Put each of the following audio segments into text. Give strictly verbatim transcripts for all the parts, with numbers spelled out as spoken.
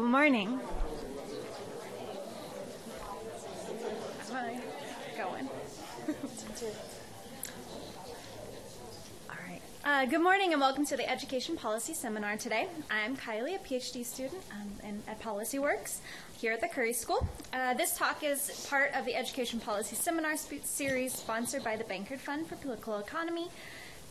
Good morning. Hi. Going. All right. Uh, good morning and welcome to the Education Policy Seminar today. I'm Kylie, a PhD student um, in, at PolicyWorks here at the Curry School. Uh, this talk is part of the Education Policy Seminar series sponsored by the Bankard Fund for Political Economy.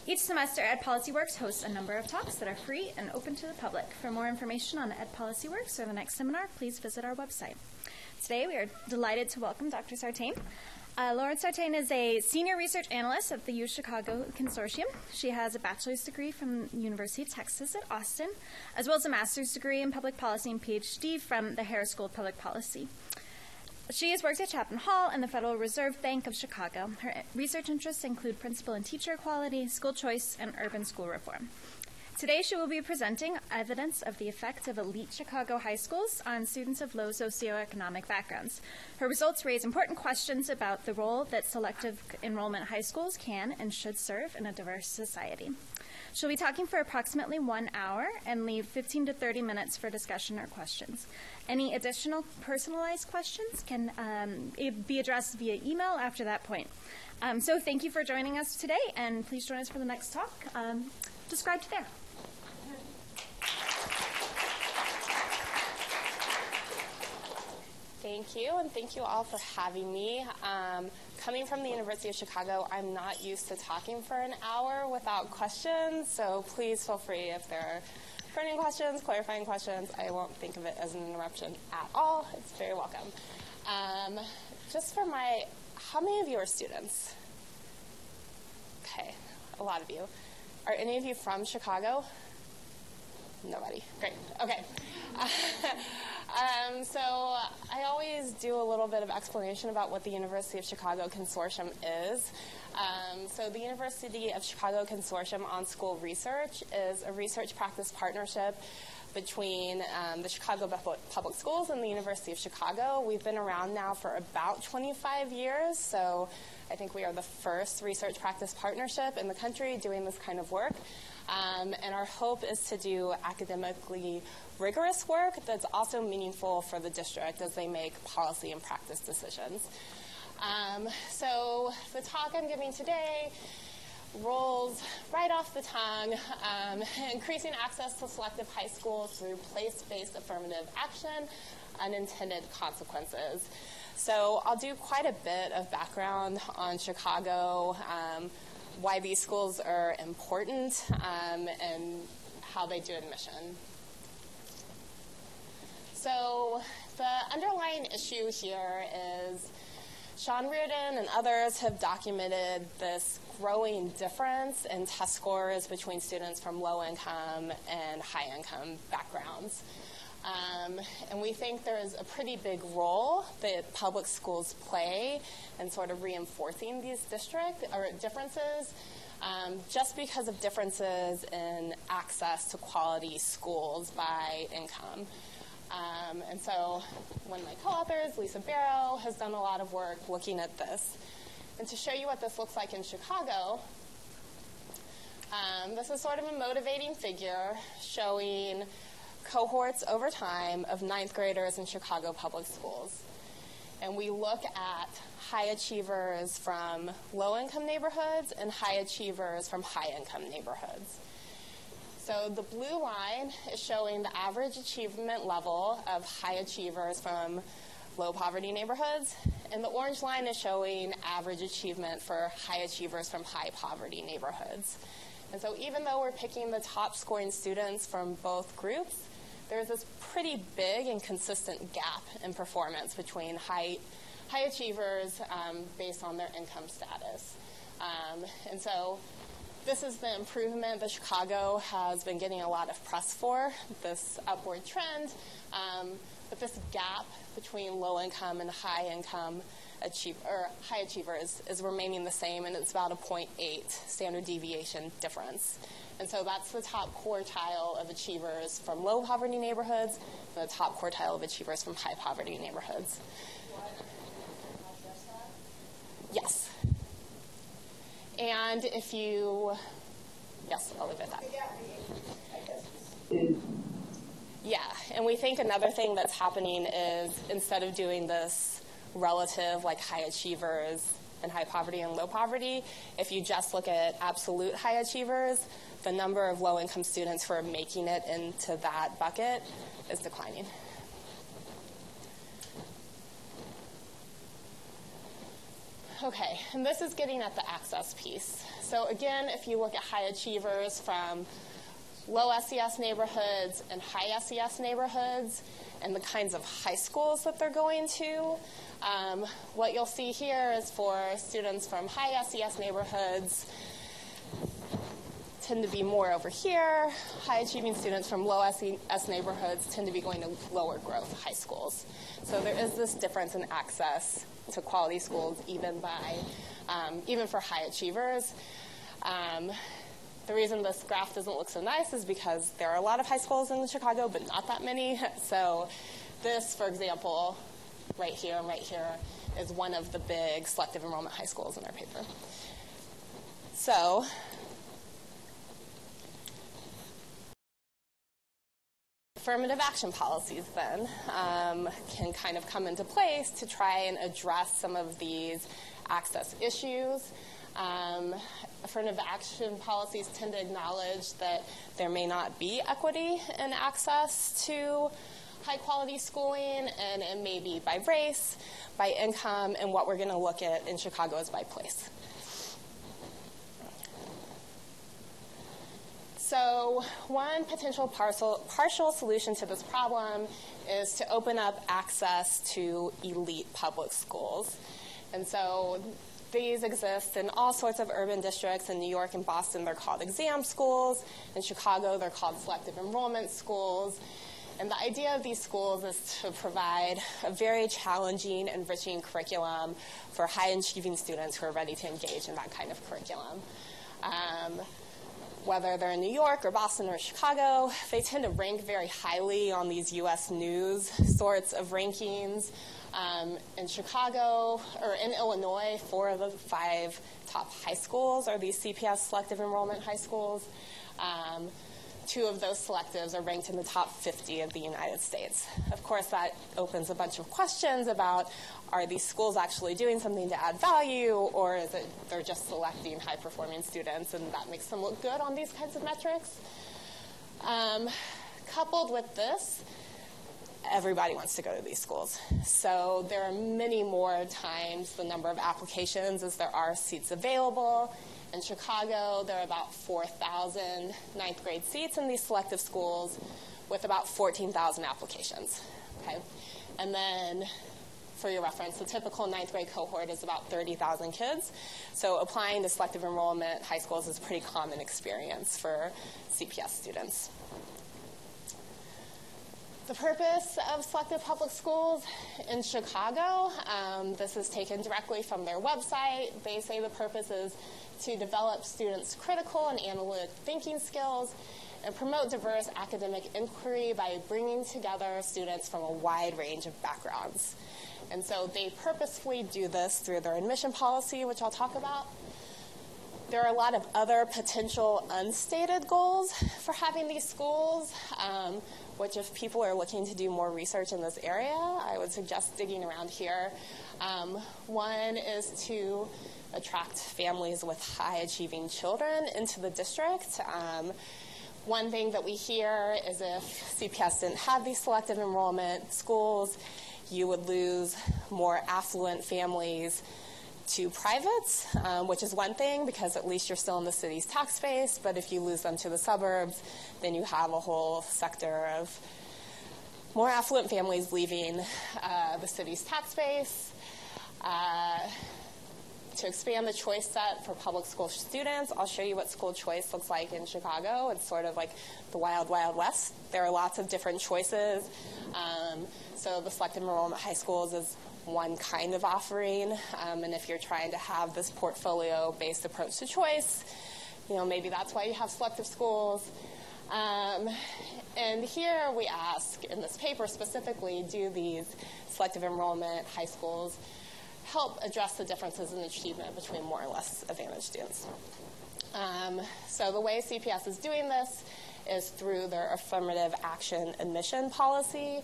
Each semester, EdPolicyWorks hosts a number of talks that are free and open to the public. For more information on EdPolicyWorks or the next seminar, please visit our website. Today, we are delighted to welcome Doctor Sartain. Uh, Lauren Sartain is a senior research analyst at the UChicago Consortium. She has a bachelor's degree from the University of Texas at Austin, as well as a master's degree in public policy and PhD from the Harris School of Public Policy. She has worked at Chapman Hall and the Federal Reserve Bank of Chicago. Her research interests include principal and teacher equality, school choice, and urban school reform. Today she will be presenting evidence of the effect of elite Chicago high schools on students of low socioeconomic backgrounds. Her results raise important questions about the role that selective enrollment high schools can and should serve in a diverse society. She'll be talking for approximately one hour and leave fifteen to thirty minutes for discussion or questions. Any additional personalized questions can um, be addressed via email after that point. Um, so thank you for joining us today, and please join us for the next talk um, described there. Thank you, and thank you all for having me. Um, coming from the University of Chicago, I'm not used to talking for an hour without questions, so please feel free if there are burning questions, clarifying questions. I won't think of it as an interruption at all. It's very welcome. Um, just for my, how many of you are students? Okay, a lot of you. Are any of you from Chicago? Nobody. Great. Okay. Um, so I always do a little bit of explanation about what the University of Chicago Consortium is. Um, so the University of Chicago Consortium on School Research is a research practice partnership between um, the Chicago Public Schools and the University of Chicago. We've been around now for about twenty-five years, so I think we are the first research practice partnership in the country doing this kind of work. Um, and our hope is to do academically rigorous work that's also meaningful for the district as they make policy and practice decisions. Um, so the talk I'm giving today rolls right off the tongue, um, increasing access to selective high schools through place-based affirmative action, unintended consequences. So I'll do quite a bit of background on Chicago, um, why these schools are important, um, and how they do admission. So the underlying issue here is Sean Reardon and others have documented this growing difference in test scores between students from low-income and high-income backgrounds. Um, and we think there is a pretty big role that public schools play in sort of reinforcing these district or differences um, just because of differences in access to quality schools by income. Um, and so one of my co-authors, Lisa Barrow, has done a lot of work looking at this. And to show you what this looks like in Chicago, um, this is sort of a motivating figure showing cohorts over time of ninth graders in Chicago public schools. And we look at high achievers from low-income neighborhoods and high achievers from high-income neighborhoods. So the blue line is showing the average achievement level of high achievers from low-poverty neighborhoods, and the orange line is showing average achievement for high achievers from high-poverty neighborhoods. And so even though we're picking the top-scoring students from both groups, there's this pretty big and consistent gap in performance between high, high achievers um, based on their income status. Um, and so this is the improvement that Chicago has been getting a lot of press for, this upward trend, um, but this gap between low-income and high-income achieve, or high achievers is remaining the same, and it's about a zero point eight standard deviation difference. And so that's the top quartile of achievers from low-poverty neighborhoods and the top quartile of achievers from high-poverty neighborhoods. Yes. And if you, yes, I'll leave it at that. Yeah, and we think another thing that's happening is instead of doing this relative, like high achievers and high poverty and low poverty, if you just look at absolute high achievers, the number of low-income students who are making it into that bucket is declining. Okay, and this is getting at the access piece. So again, if you look at high achievers from low S E S neighborhoods and high S E S neighborhoods and the kinds of high schools that they're going to, um, what you'll see here is for students from high S E S neighborhoods tend to be more over here. High achieving students from low S E S neighborhoods tend to be going to lower growth high schools. So there is this difference in access to quality schools even by, um, even for high achievers. Um, The reason this graph doesn't look so nice is because there are a lot of high schools in Chicago, but not that many. So this, for example, right here and right here, is one of the big selective enrollment high schools in our paper. So affirmative action policies then um, can kind of come into place to try and address some of these access issues. Um, Affirmative action policies tend to acknowledge that there may not be equity in access to high-quality schooling, and it may be by race, by income, and what we're going to look at in Chicago is by place. So one potential parcel, partial solution to this problem is to open up access to elite public schools. And so these exist in all sorts of urban districts. In New York and Boston, they're called exam schools. In Chicago, they're called selective enrollment schools. And the idea of these schools is to provide a very challenging, enriching curriculum for high-achieving students who are ready to engage in that kind of curriculum. Um, whether they're in New York or Boston or Chicago, they tend to rank very highly on these U S News sorts of rankings. Um, in Chicago, or in Illinois, four of the five top high schools are these C P S selective enrollment high schools. Um, two of those selectives are ranked in the top fifty of the United States. Of course, that opens a bunch of questions about, are these schools actually doing something to add value, or is it they're just selecting high-performing students, and that makes them look good on these kinds of metrics? Um, coupled with this, everybody wants to go to these schools. So there are many more times the number of applications as there are seats available. In Chicago, there are about four thousand ninth grade seats in these selective schools with about fourteen thousand applications. Okay? And then, for your reference, the typical ninth grade cohort is about thirty thousand kids. So applying to selective enrollment high schools is a pretty common experience for C P S students. The purpose of selective public schools in Chicago, um, this is taken directly from their website. They say the purpose is to develop students' critical and analytic thinking skills and promote diverse academic inquiry by bringing together students from a wide range of backgrounds. And so they purposefully do this through their admission policy, which I'll talk about. There are a lot of other potential unstated goals for having these schools, um, which if people are looking to do more research in this area, I would suggest digging around here. Um, one is to attract families with high-achieving children into the district. Um, one thing that we hear is if C P S didn't have these selective enrollment schools, you would lose more affluent families to privates, um, which is one thing because at least you're still in the city's tax base, but if you lose them to the suburbs, then you have a whole sector of more affluent families leaving uh, the city's tax base. Uh, to expand the choice set for public school students, I'll show you what school choice looks like in Chicago. It's sort of like the wild, wild west. There are lots of different choices. Um, so the selective enrollment high schools is one kind of offering, um, and if you're trying to have this portfolio-based approach to choice, you know, maybe that's why you have selective schools. Um, and here we ask, in this paper specifically, do these selective enrollment high schools help address the differences in achievement between more or less advantaged students? Um, so the way C P S is doing this is through their affirmative action admission policy.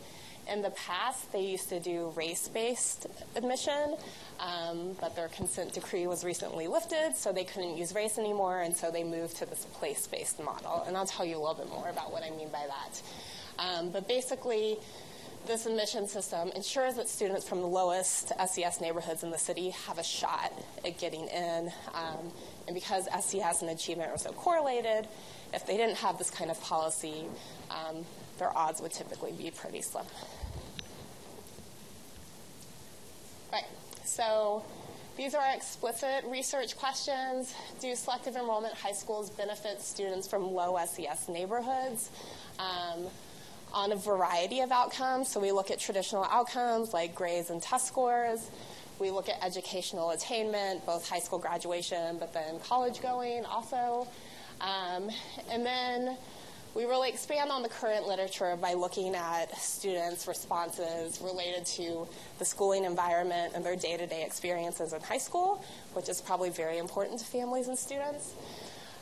In the past, they used to do race-based admission, um, but their consent decree was recently lifted, so they couldn't use race anymore, and so they moved to this place-based model. And I'll tell you a little bit more about what I mean by that. Um, but basically, this admission system ensures that students from the lowest S E S neighborhoods in the city have a shot at getting in. Um, and because S E S and achievement are so correlated, if they didn't have this kind of policy, um, their odds would typically be pretty slim. Right, so these are explicit research questions. Do selective enrollment high schools benefit students from low S E S neighborhoods? Um, on a variety of outcomes. So we look at traditional outcomes like grades and test scores. We look at educational attainment, both high school graduation, but then college going also. Um, and then we really expand on the current literature by looking at students' responses related to the schooling environment and their day-to-day experiences in high school, which is probably very important to families and students.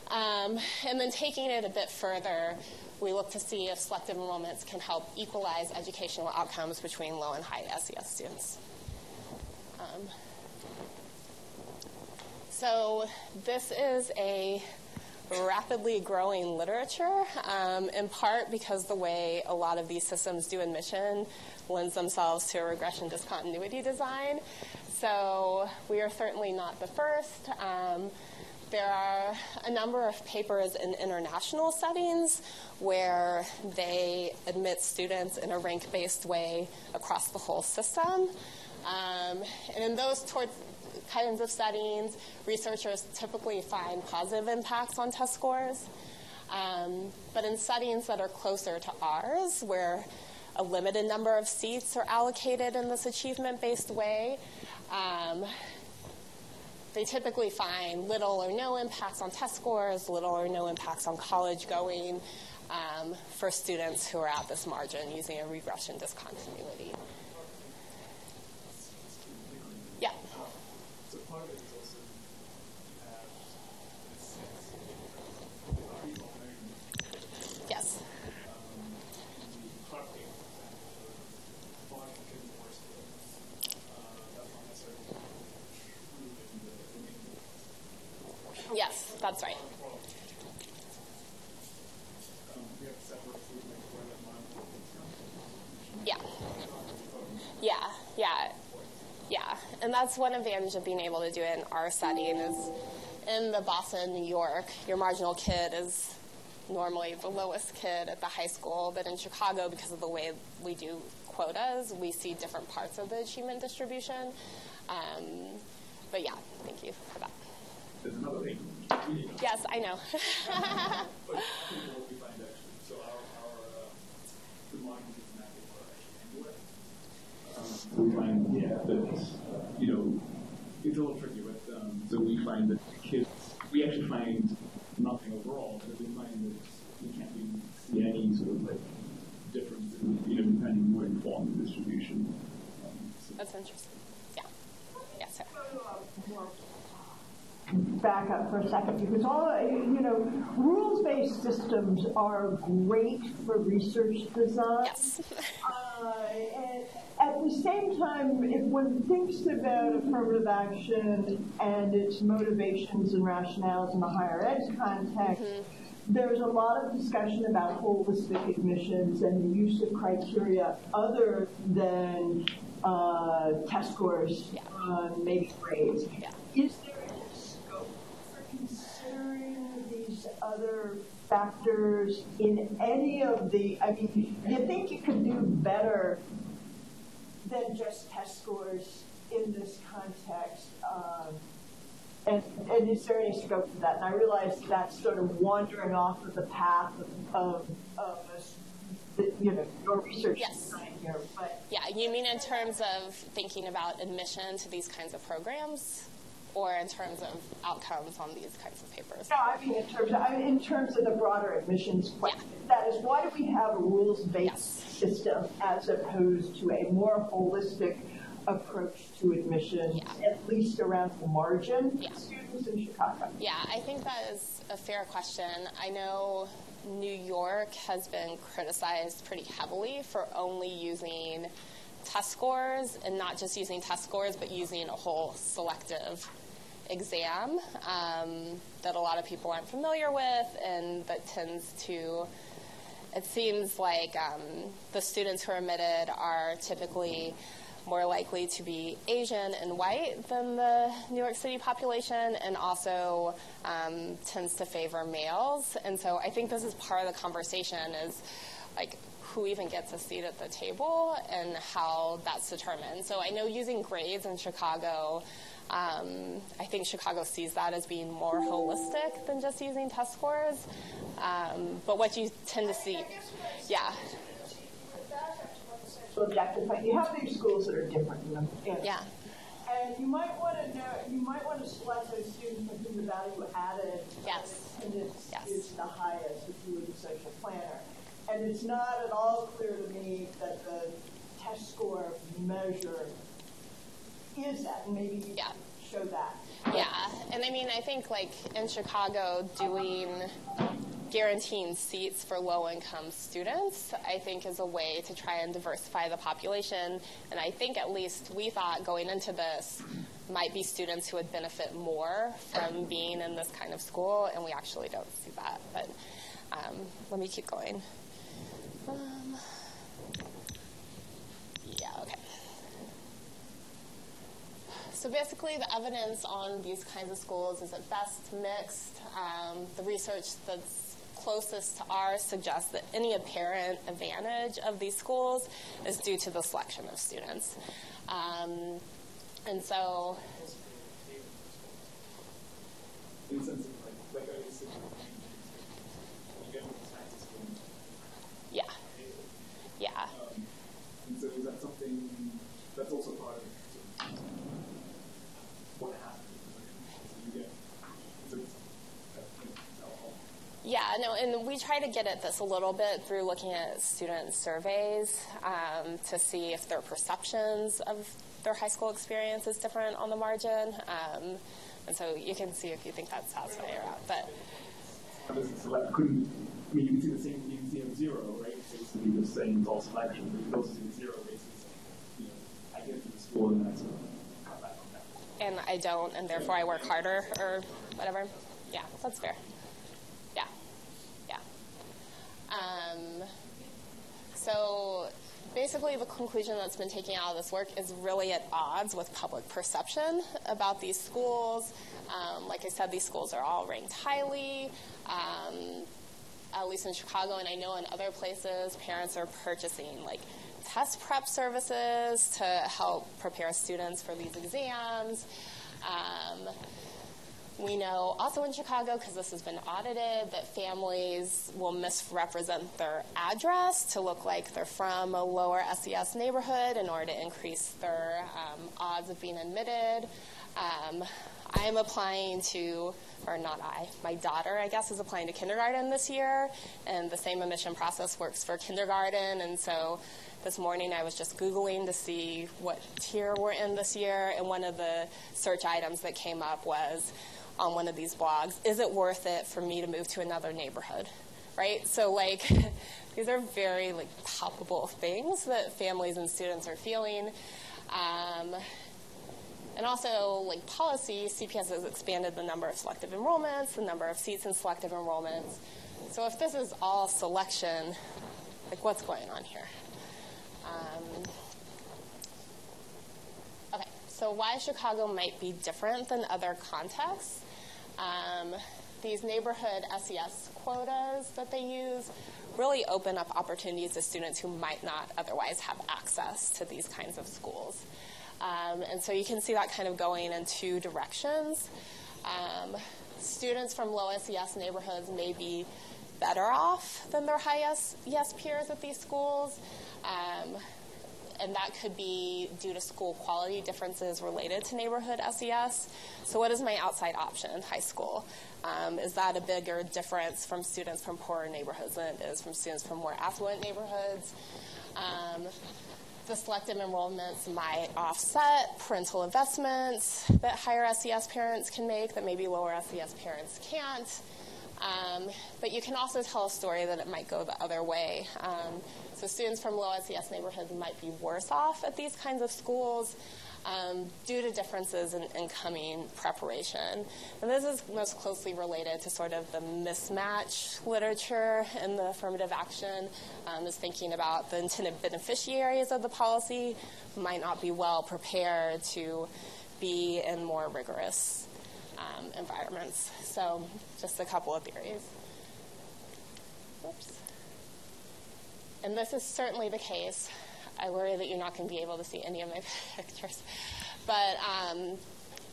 Um, and then taking it a bit further, we look to see if selective enrollments can help equalize educational outcomes between low and high S E S students. Um, so this is a rapidly growing literature, um, in part because the way a lot of these systems do admission lends themselves to a regression discontinuity design. So we are certainly not the first. Um, There are a number of papers in international settings where they admit students in a rank-based way across the whole system. Um, and in those kinds of settings, researchers typically find positive impacts on test scores. Um, but in settings that are closer to ours, where a limited number of seats are allocated in this achievement-based way, um, they typically find little or no impacts on test scores, little or no impacts on college going um, for students who are at this margin using a regression discontinuity. Yeah. So part of it is also you have a sense of are you learning? Yes. Yes, that's right. Yeah. Yeah, yeah, yeah. And that's one advantage of being able to do it in our setting is in the Boston, New York, your marginal kid is normally the lowest kid at the high school. But in Chicago, because of the way we do quotas, we see different parts of the achievement distribution. Um, but yeah, thank you for that. There's another thing. You know. Yes, I know. But what we find actually, so our, our uh, the margins is not good for our action anyway. We find, yeah, that, you know, it's a little tricky, but um, so we find that kids, we actually find nothing overall, but we find that we can't really see any sort of like difference in, you know, we find a more informed distribution. Um, so. That's interesting. Yeah. Yes, sir. Back up for a second, because all you know, rules-based systems are great for research design. Yes. uh, and at the same time, if one thinks about affirmative action and its motivations and rationales in the higher ed context, mm-hmm. there's a lot of discussion about holistic admissions and the use of criteria other than uh, test scores, yeah. uh, maybe grades. Yeah. Is there other factors in any of the, I mean, you think you could do better than just test scores in this context? Um, and, and is there any scope for that? And I realize that's sort of wandering off of the path of, of, of a, you know, your research yes. design here. But yeah, you mean in terms of thinking about admission to these kinds of programs? Or in terms of outcomes on these kinds of papers? No, I mean in terms of, I mean, in terms of the broader admissions question. Yeah. That is, why do we have a rules-based yes. system as opposed to a more holistic approach to admissions, yeah. at least around the margin? Yeah. practice in Chicago? Yeah, I think that is a fair question. I know New York has been criticized pretty heavily for only using test scores, and not just using test scores, but using a whole selective exam um, that a lot of people aren't familiar with, and that tends to, it seems like um, the students who are admitted are typically more likely to be Asian and white than the New York City population, and also um, tends to favor males. And so I think this is part of the conversation, is like who even gets a seat at the table and how that's determined. So I know using grades in Chicago, um, I think Chicago sees that as being more holistic than just using test scores. Um, but what you tend to see, yeah. Objective, but you have these schools that are different. You know, yeah. And you might want to know, you might want to select those students for whom the value added yes. attendance yes. is the highest, if you were the social planner. And it's not at all clear to me that the test score measure is that. Maybe you yeah. show that. Yeah, and I mean, I think like in Chicago, doing. guaranteeing seats for low-income students, I think, is a way to try and diversify the population. And I think at least we thought going into this might be students who would benefit more from being in this kind of school, and we actually don't see that. But um, let me keep going. Um, yeah, okay. So basically, the evidence on these kinds of schools is at best mixed. Um, the research that's closest to ours suggests that any apparent advantage of these schools is due to the selection of students. Um, and so... Yeah. Yeah. Um, and so is that something that's also part of what happens? Yeah, no, and we try to get at this a little bit through looking at student surveys um, to see if their perceptions of their high school experience is different on the margin. Um, and so you can see if you think that's satisfying or not. But I mean, you can see the same, you can see them zero, right? So you just saying it's all selection, but you can also see zero basis. You know, I get to the school and that's cut back on that. And I don't, and therefore I work harder or whatever. Yeah, that's fair. Um, so basically the conclusion that's been taken out of this work is really at odds with public perception about these schools. Um, like I said, these schools are all ranked highly, um, at least in Chicago, and I know in other places parents are purchasing like test prep services to help prepare students for these exams. Um, We know also in Chicago, because this has been audited, that families will misrepresent their address to look like they're from a lower S E S neighborhood in order to increase their um, odds of being admitted. Um, I'm applying to, or not I, my daughter, I guess, is applying to kindergarten this year, and the same admission process works for kindergarten, and so this morning I was just Googling to see what tier we're in this year, and one of the search items that came up was, on one of these blogs, is it worth it for me to move to another neighborhood, right? So like, these are very like palpable things that families and students are feeling. Um, and also like policy, C P S has expanded the number of selective enrollments, the number of seats in selective enrollments. So if this is all selection, like what's going on here? Um, So why Chicago might be different than other contexts. Um, these neighborhood S E S quotas that they use really open up opportunities to students who might not otherwise have access to these kinds of schools. Um, and so you can see that kind of going in two directions. Um, students from low S E S neighborhoods may be better off than their high S E S peers at these schools. Um, And that could be due to school quality differences related to neighborhood S E S. So what is my outside option in high school? Um, is that a bigger difference from students from poorer neighborhoods than it is from students from more affluent neighborhoods? Um, the selective enrollments might offset parental investments that higher S E S parents can make that maybe lower S E S parents can't. Um, but you can also tell a story that it might go the other way. Um, so students from low S E S neighborhoods might be worse off at these kinds of schools um, due to differences in incoming preparation. And this is most closely related to sort of the mismatch literature in the affirmative action, um, is thinking about the intended beneficiaries of the policy might not be well prepared to be in more rigorous Um, environments. So just a couple of theories. Oops. And this is certainly the case. I worry that you're not going to be able to see any of my pictures. But um,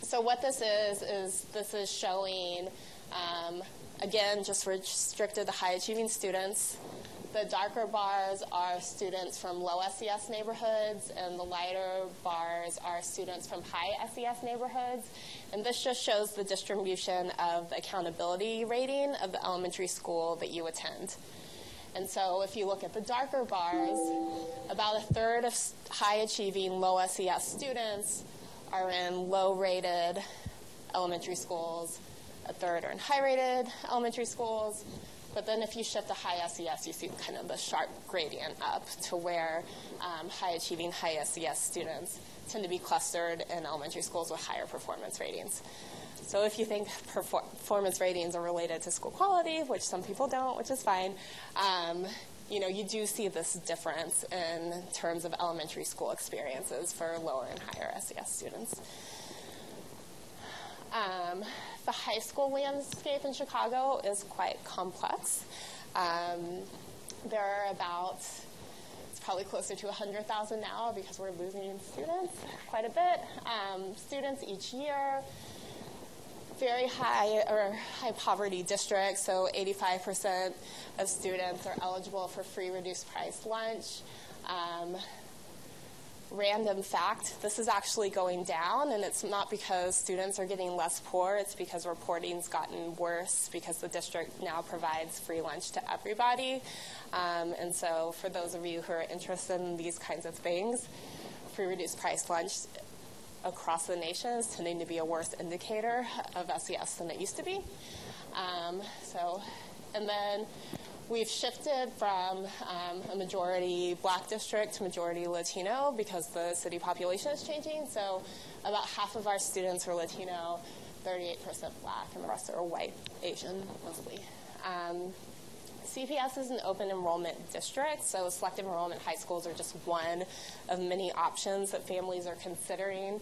so what this is, is this is showing, um, again, just restricted to high achieving students. The darker bars are students from low S E S neighborhoods, and the lighter bars are students from high S E S neighborhoods. And this just shows the distribution of accountability rating of the elementary school that you attend. And so if you look at the darker bars, about a third of high-achieving low S E S students are in low-rated elementary schools, a third are in high-rated elementary schools. But then if you shift to high S E S, you see kind of the sharp gradient up to where um, high-achieving, high S E S students tend to be clustered in elementary schools with higher performance ratings. So if you think perfor performance ratings are related to school quality, which some people don't, which is fine, um, you know, you do see this difference in terms of elementary school experiences for lower and higher S E S students. Um, the high school landscape in Chicago is quite complex. Um, there are about, it's probably closer to one hundred thousand now because we're losing students quite a bit. Um, students each year, very high or high poverty districts, so eighty-five percent of students are eligible for free reduced price lunch. Um, Random fact, this is actually going down, and it's not because students are getting less poor, it's because reporting's gotten worse because the district now provides free lunch to everybody. Um, and so for those of you who are interested in these kinds of things, free reduced price lunch across the nation is tending to be a worse indicator of S E S than it used to be. Um, so, and then we've shifted from um, a majority black district to majority Latino because the city population is changing. So about half of our students are Latino, thirty-eight percent black, and the rest are white, Asian mostly. Um, C P S is an open enrollment district, so selective enrollment high schools are just one of many options that families are considering.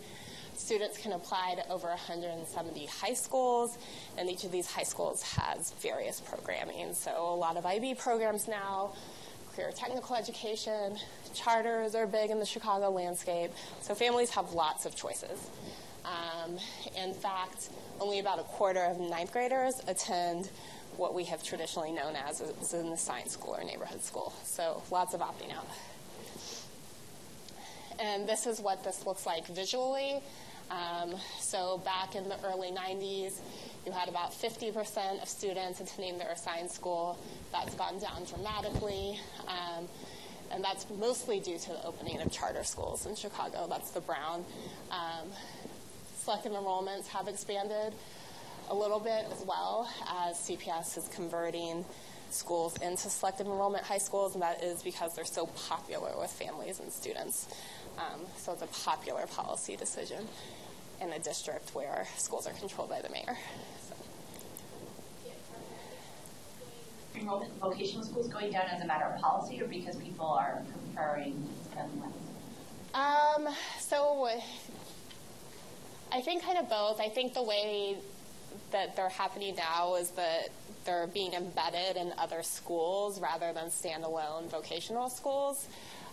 Students can apply to over one hundred seventy high schools, and each of these high schools has various programming. So a lot of I B programs now, career technical education, charters are big in the Chicago landscape. So families have lots of choices. Um, in fact, only about a quarter of ninth graders attend what we have traditionally known as an assigned school or neighborhood school. So lots of opting out. And this is what this looks like visually. Um, so back in the early nineties, you had about fifty percent of students attending their assigned school. That's gone down dramatically. Um, and that's mostly due to the opening of charter schools in Chicago. That's the brown. Um, selective enrollments have expanded a little bit as well as C P S is converting schools into selective enrollment high schools, and that is because they're so popular with families and students. Um, so it's a popular policy decision in a district where schools are controlled by the mayor. So. Enrollment in vocational schools going down as a matter of policy or because people are preferring them less? Um, so I think kind of both. I think the way that they're happening now is that they're being embedded in other schools rather than standalone vocational schools.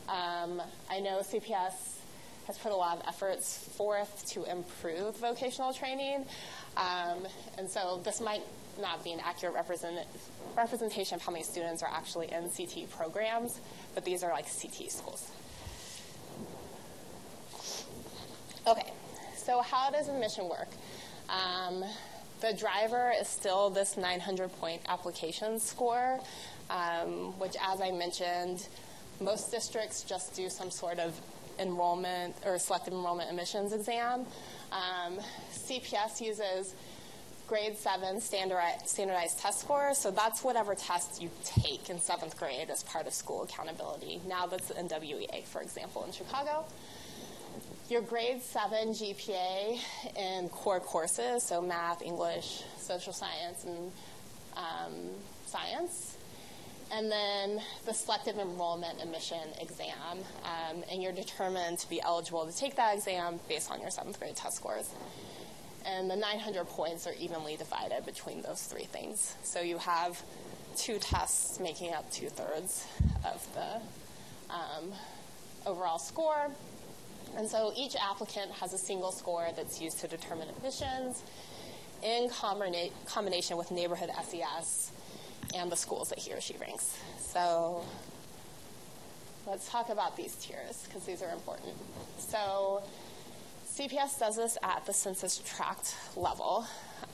Um, I know C P S has put a lot of efforts forth to improve vocational training, um, and so this might not be an accurate represent representation of how many students are actually in C T programs, but these are like C T schools. Okay, so how does admission work? Um, the driver is still this nine hundred point application score, um, which, as I mentioned, most districts just do some sort of enrollment or selective enrollment admissions exam. Um, C P S uses grade seven standardized, standardized test scores, so that's whatever test you take in seventh grade as part of school accountability. Now that's the N W E A, for example, in Chicago. Your grade seven G P A in core courses, so math, English, social science, and um, science, and then the selective enrollment admission exam, um, and you're determined to be eligible to take that exam based on your seventh grade test scores. And the nine hundred points are evenly divided between those three things. So you have two tests making up two-thirds of the um, overall score. And so each applicant has a single score that's used to determine admissions in combina combination with neighborhood S E S and the schools that he or she ranks. So let's talk about these tiers, because these are important. So C P S does this at the census tract level.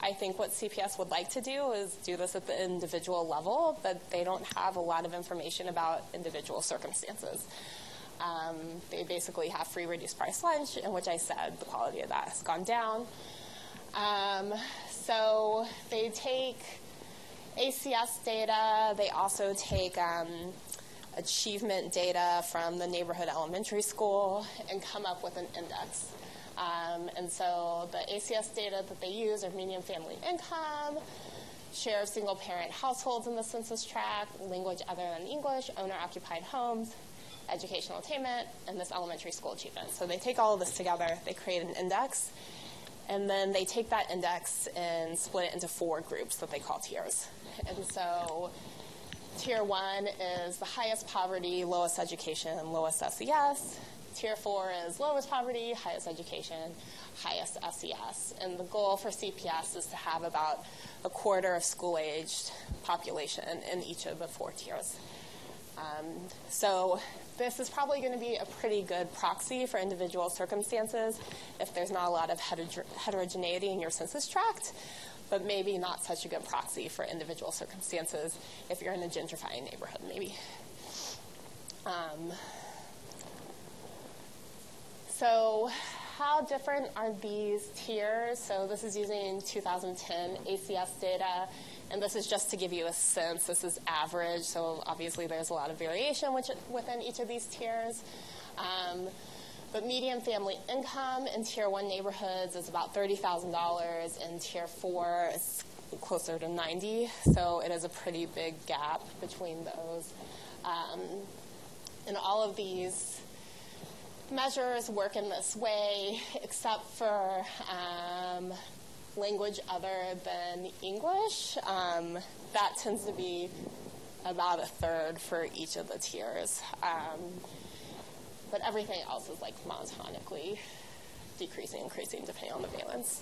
I think what C P S would like to do is do this at the individual level, but they don't have a lot of information about individual circumstances. Um, they basically have free reduced price lunch, in which I said the quality of that has gone down. Um, so they take A C S data. They also take um, achievement data from the neighborhood elementary school and come up with an index. Um, and so the A C S data that they use are median family income, share of single-parent households in the census tract, language other than English, owner-occupied homes, educational attainment, and this elementary school achievement. So they take all of this together, they create an index, and then they take that index and split it into four groups that they call tiers. And so tier one is the highest poverty, lowest education, and lowest S E S. Tier four is lowest poverty, highest education, highest S E S. And the goal for C P S is to have about a quarter of school-aged population in each of the four tiers. Um, so this is probably going to be a pretty good proxy for individual circumstances if there's not a lot of heterogeneity in your census tract, but maybe not such a good proxy for individual circumstances if you're in a gentrifying neighborhood, maybe. Um, So how different are these tiers? So this is using two thousand ten A C S data, and this is just to give you a sense. This is average, so obviously there's a lot of variation which, within each of these tiers. Um, but median family income in tier one neighborhoods is about thirty thousand dollars, and tier four is closer to ninety thousand dollars, so it is a pretty big gap between those. Um, and all of these measures work in this way, except for um, language other than English. Um, that tends to be about a third for each of the tiers. Um, but everything else is like monotonically decreasing, increasing, depending on the valence.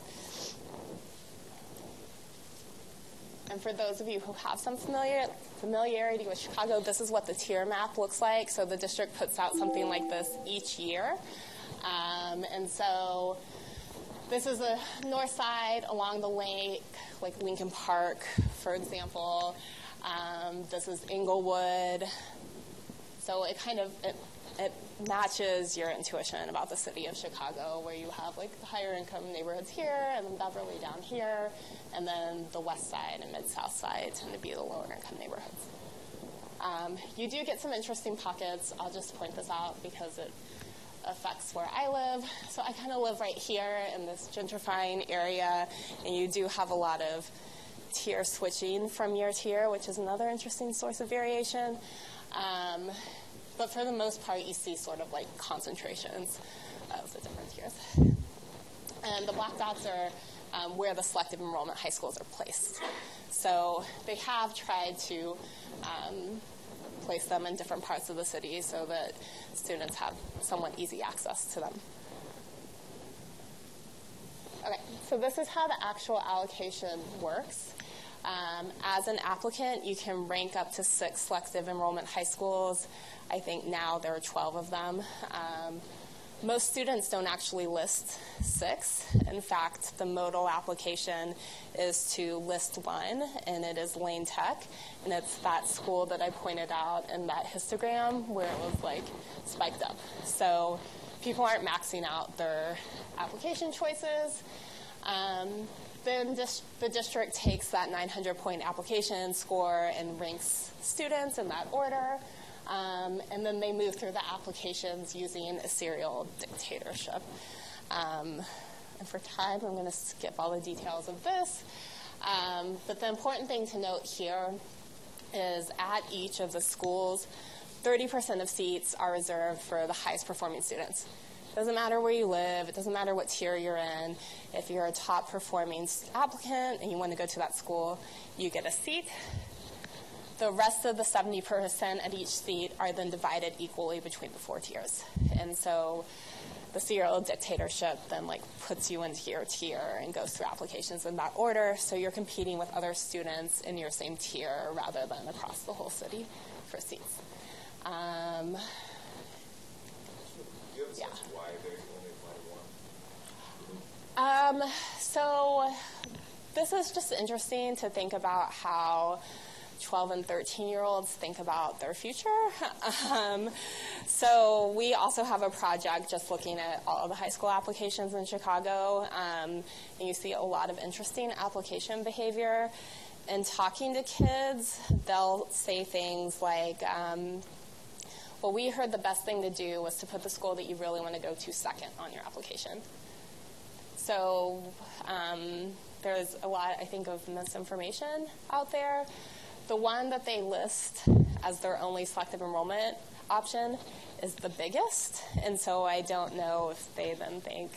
And for those of you who have some familiar, familiarity with Chicago, this is what the tier map looks like. So the district puts out something like this each year. Um, and so this is the north side along the lake, like Lincoln Park, for example. Um, this is Inglewood. So it kind of it, it matches your intuition about the city of Chicago, where you have like the higher income neighborhoods here and then Beverly down here, and then the west side and mid-south side tend to be the lower income neighborhoods. Um, you do get some interesting pockets. I'll just point this out because it affects where I live. So I kind of live right here in this gentrifying area, and you do have a lot of tier switching from year to year, which is another interesting source of variation. Um, But for the most part, you see sort of like concentrations of the different tiers. And the black dots are um, where the selective enrollment high schools are placed. So they have tried to um, place them in different parts of the city so that students have somewhat easy access to them. Okay, so this is how the actual allocation works. Um, as an applicant, you can rank up to six selective enrollment high schools. I think now there are twelve of them. Um, Most students don't actually list six. In fact, the modal application is to list one, and it is Lane Tech, and it's that school that I pointed out in that histogram where it was like spiked up. So people aren't maxing out their application choices. Um, then dis the district takes that nine hundred point application score and ranks students in that order. Um, and then they move through the applications using a serial dictatorship. Um, and for time, I'm going to skip all the details of this. Um, but the important thing to note here is at each of the schools, thirty percent of seats are reserved for the highest performing students. It doesn't matter where you live. It doesn't matter what tier you're in. If you're a top performing applicant and you want to go to that school, you get a seat. The rest of the seventy percent at each seat are then divided equally between the four tiers. And so the serial dictatorship then like puts you into your tier and goes through applications in that order. So you're competing with other students in your same tier rather than across the whole city for seats. Um, Do you have a sense yeah. why they're only by one? Um, so this is just interesting to think about how twelve and thirteen year olds think about their future. um, so we also have a project just looking at all of the high school applications in Chicago, um, and you see a lot of interesting application behavior. And talking to kids, they'll say things like, um, well, we heard the best thing to do was to put the school that you really want to go to second on your application. So um, there's a lot, I think, of misinformation out there. The one that they list as their only selective enrollment option is the biggest, and so I don't know if they then think,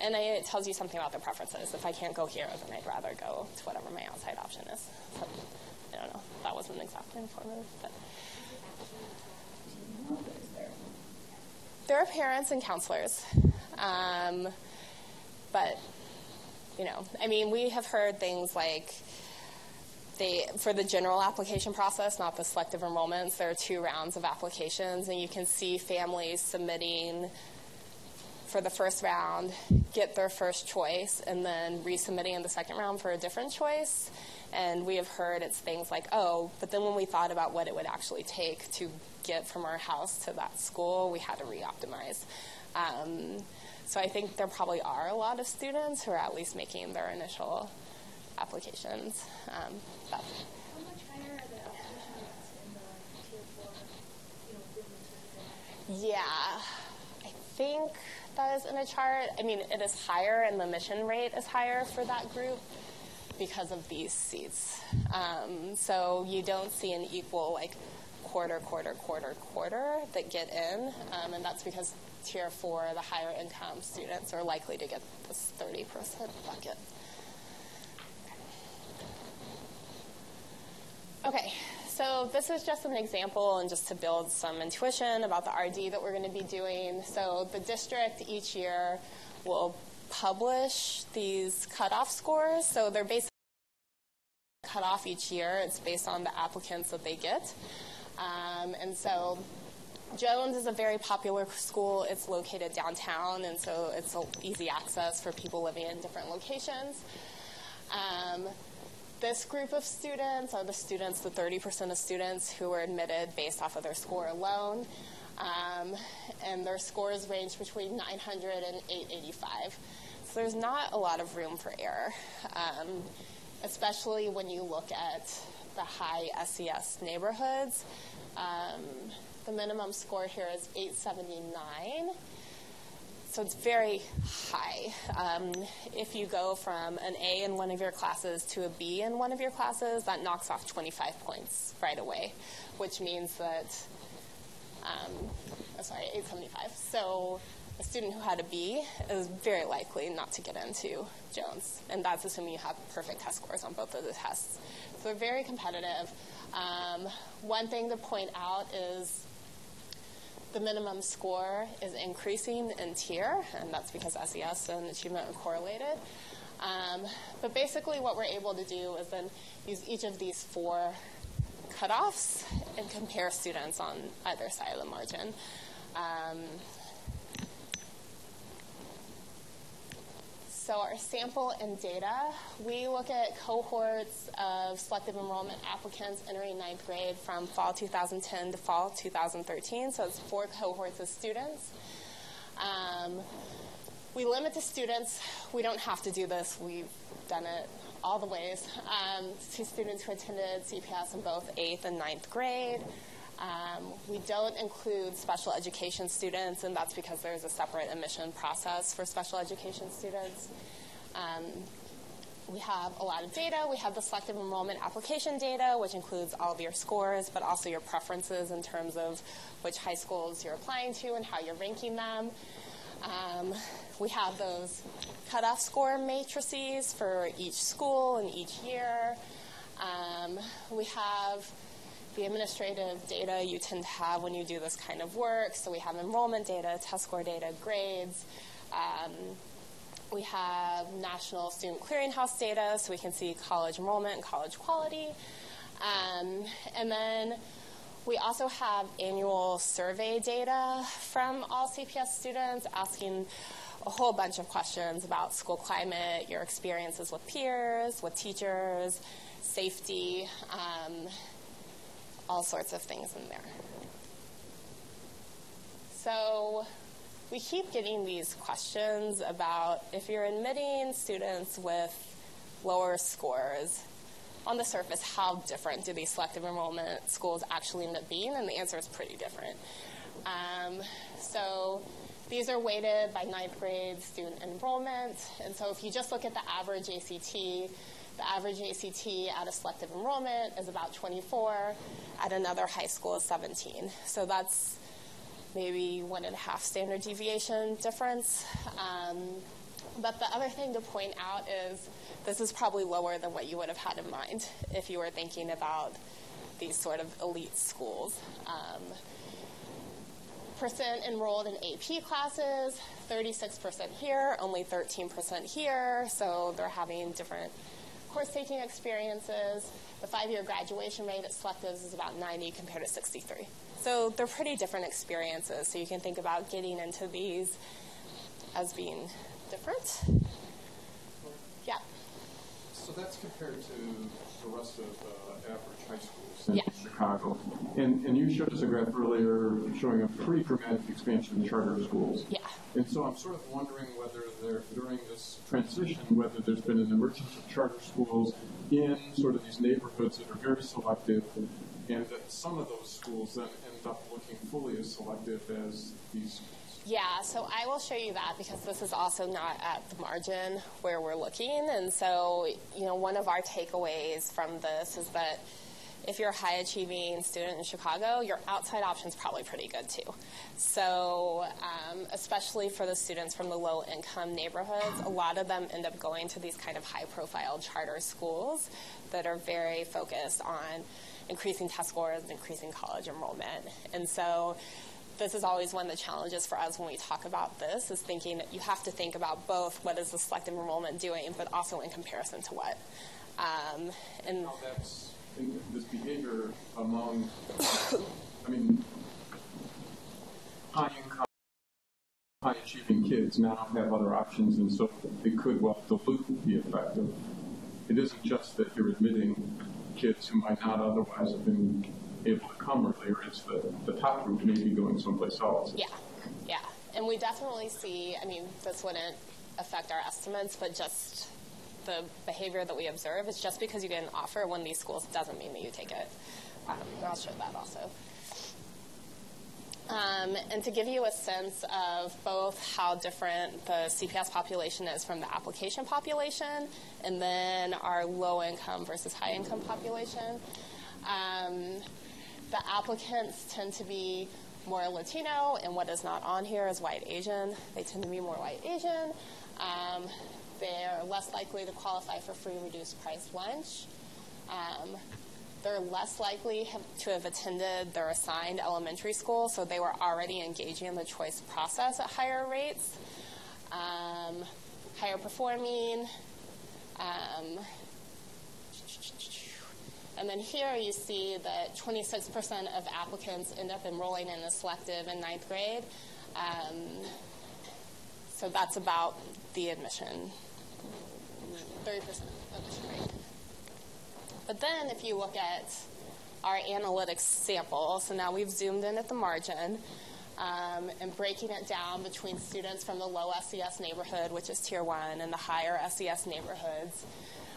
and I, it tells you something about their preferences. If I can't go here, then I'd rather go to whatever my outside option is. So, I don't know. That wasn't exactly informative, but there are parents and counselors, um, but you know, I mean, we have heard things like, They, for the general application process, not the selective enrollments, there are two rounds of applications, and you can see families submitting for the first round, get their first choice, and then resubmitting in the second round for a different choice. And we have heard it's things like, oh, but then when we thought about what it would actually take to get from our house to that school, we had to re-optimize. Um, so I think there probably are a lot of students who are at least making their initial applications. Um, How much higher are the applications in the tier four? You know, yeah, I think that is in a chart. I mean, it is higher, and the admission rate is higher for that group because of these seats. Um, so you don't see an equal like quarter, quarter, quarter, quarter that get in, um, and that's because tier four, the higher income students, are likely to get this thirty percent bucket. Okay, so this is just an example and just to build some intuition about the R D that we're going to be doing. So the district each year will publish these cutoff scores. So they're basically cutoff each year. It's based on the applicants that they get. Um, and so Jones is a very popular school. It's located downtown, and so it's easy access for people living in different locations. Um, This group of students are the students, the thirty percent of students who were admitted based off of their score alone, um, and their scores range between nine hundred and eight eighty-five. So there's not a lot of room for error, um, especially when you look at the high S E S neighborhoods. Um, the minimum score here is eight seventy-nine. So it's very high. Um, if you go from an A in one of your classes to a B in one of your classes, that knocks off twenty-five points right away, which means that, um, oh, sorry, eight seventy-five. So a student who had a B is very likely not to get into Jones, and that's assuming you have perfect test scores on both of the tests. So they're very competitive. Um, one thing to point out is the minimum score is increasing in tier, and that's because S E S and achievement are correlated. Um, but basically what we're able to do is then use each of these four cutoffs and compare students on either side of the margin. Um, So our sample and data, we look at cohorts of selective enrollment applicants entering ninth grade from fall two thousand ten to fall two thousand thirteen, so it's four cohorts of students. Um, we limit the students. We don't have to do this. We've done it all the ways. Um, to students who attended C P S in both eighth and ninth grade. Um, we don't include special education students, and that's because there's a separate admission process for special education students. Um, we have a lot of data. We have the selective enrollment application data, which includes all of your scores, but also your preferences in terms of which high schools you're applying to and how you're ranking them. Um, we have those cutoff score matrices for each school and each year. Um, we have the administrative data you tend to have when you do this kind of work. So we have enrollment data, test score data, grades. Um, we have National Student Clearinghouse data, so we can see college enrollment and college quality. Um, and then we also have annual survey data from all C P S students asking a whole bunch of questions about school climate, your experiences with peers, with teachers, safety, um, all sorts of things in there. So we keep getting these questions about if you're admitting students with lower scores, on the surface, how different do these selective enrollment schools actually end up being? And the answer is pretty different. Um, so these are weighted by ninth grade student enrollment. And so if you just look at the average A C T, the average A C T at a selective enrollment is about twenty-four. At another high school is seventeen. So that's maybe one and a half standard deviation difference. Um, but the other thing to point out is this is probably lower than what you would have had in mind if you were thinking about these sort of elite schools. Um, percent enrolled in A P classes, thirty-six percent here, only thirteen percent here. So they're having different course-taking experiences. The five-year graduation rate at selectives is about ninety compared to sixty-three. So they're pretty different experiences. So you can think about getting into these as being different. Yeah. So that's compared to the rest of the uh, average high schools in yeah. Chicago. And, and you showed us a graph earlier showing a pretty dramatic expansion in charter schools. Yeah. And so I'm sort of wondering whether there, during this transition, whether there's been an emergence of charter schools in sort of these neighborhoods that are very selective, and that some of those schools then end up looking fully as selective as these schools. Yeah, so I will show you that because this is also not at the margin where we're looking. And so, you know, one of our takeaways from this is that if you're a high-achieving student in Chicago, your outside option's probably pretty good, too. So um, especially for the students from the low-income neighborhoods, a lot of them end up going to these kind of high-profile charter schools that are very focused on increasing test scores and increasing college enrollment. And so this is always one of the challenges for us when we talk about this, is thinking that you have to think about both what is the selective enrollment doing, but also in comparison to what. Um, and oh, that's this behavior among, I mean, high-income, high-achieving kids now have other options, and so it could well dilute the effect of. It isn't just that you're admitting kids who might not otherwise have been able to come earlier, it's the, the top group may be going someplace else. Yeah, yeah, and we definitely see, I mean, this wouldn't affect our estimates, but just the behavior that we observe is just because you get an offer when these schools doesn't mean that you take it. Um, I'll show that also. Um, and to give you a sense of both how different the C P S population is from the application population, and then our low-income versus high-income population, um, the applicants tend to be more Latino, and what is not on here is white Asian. They tend to be more white Asian. Um, They're less likely to qualify for free reduced price lunch. Um, they're less likely have, to have attended their assigned elementary school, so they were already engaging in the choice process at higher rates. Um, higher performing. Um, and then here you see that twenty-six percent of applicants end up enrolling in a selective in ninth grade. Um, so that's about the admission thirty percent of the strike. But then if you look at our analytics sample, so now we've zoomed in at the margin um, and breaking it down between students from the low S E S neighborhood, which is tier one, and the higher S E S neighborhoods,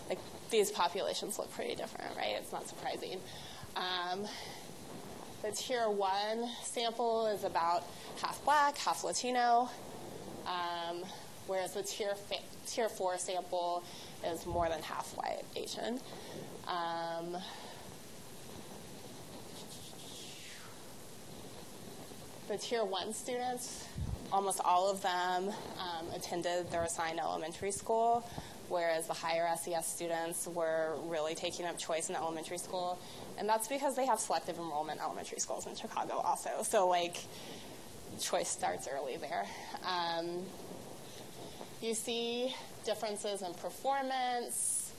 like these populations look pretty different, right? It's not surprising. Um, the tier one sample is about half black, half Latino, um, whereas the tier, tier four sample is more than half white Asian. Um, the tier one students, almost all of them um, attended their assigned elementary school, whereas the higher S E S students were really taking up choice in elementary school. And that's because they have selective enrollment elementary schools in Chicago also. So like, choice starts early there. Um, you see differences in performance,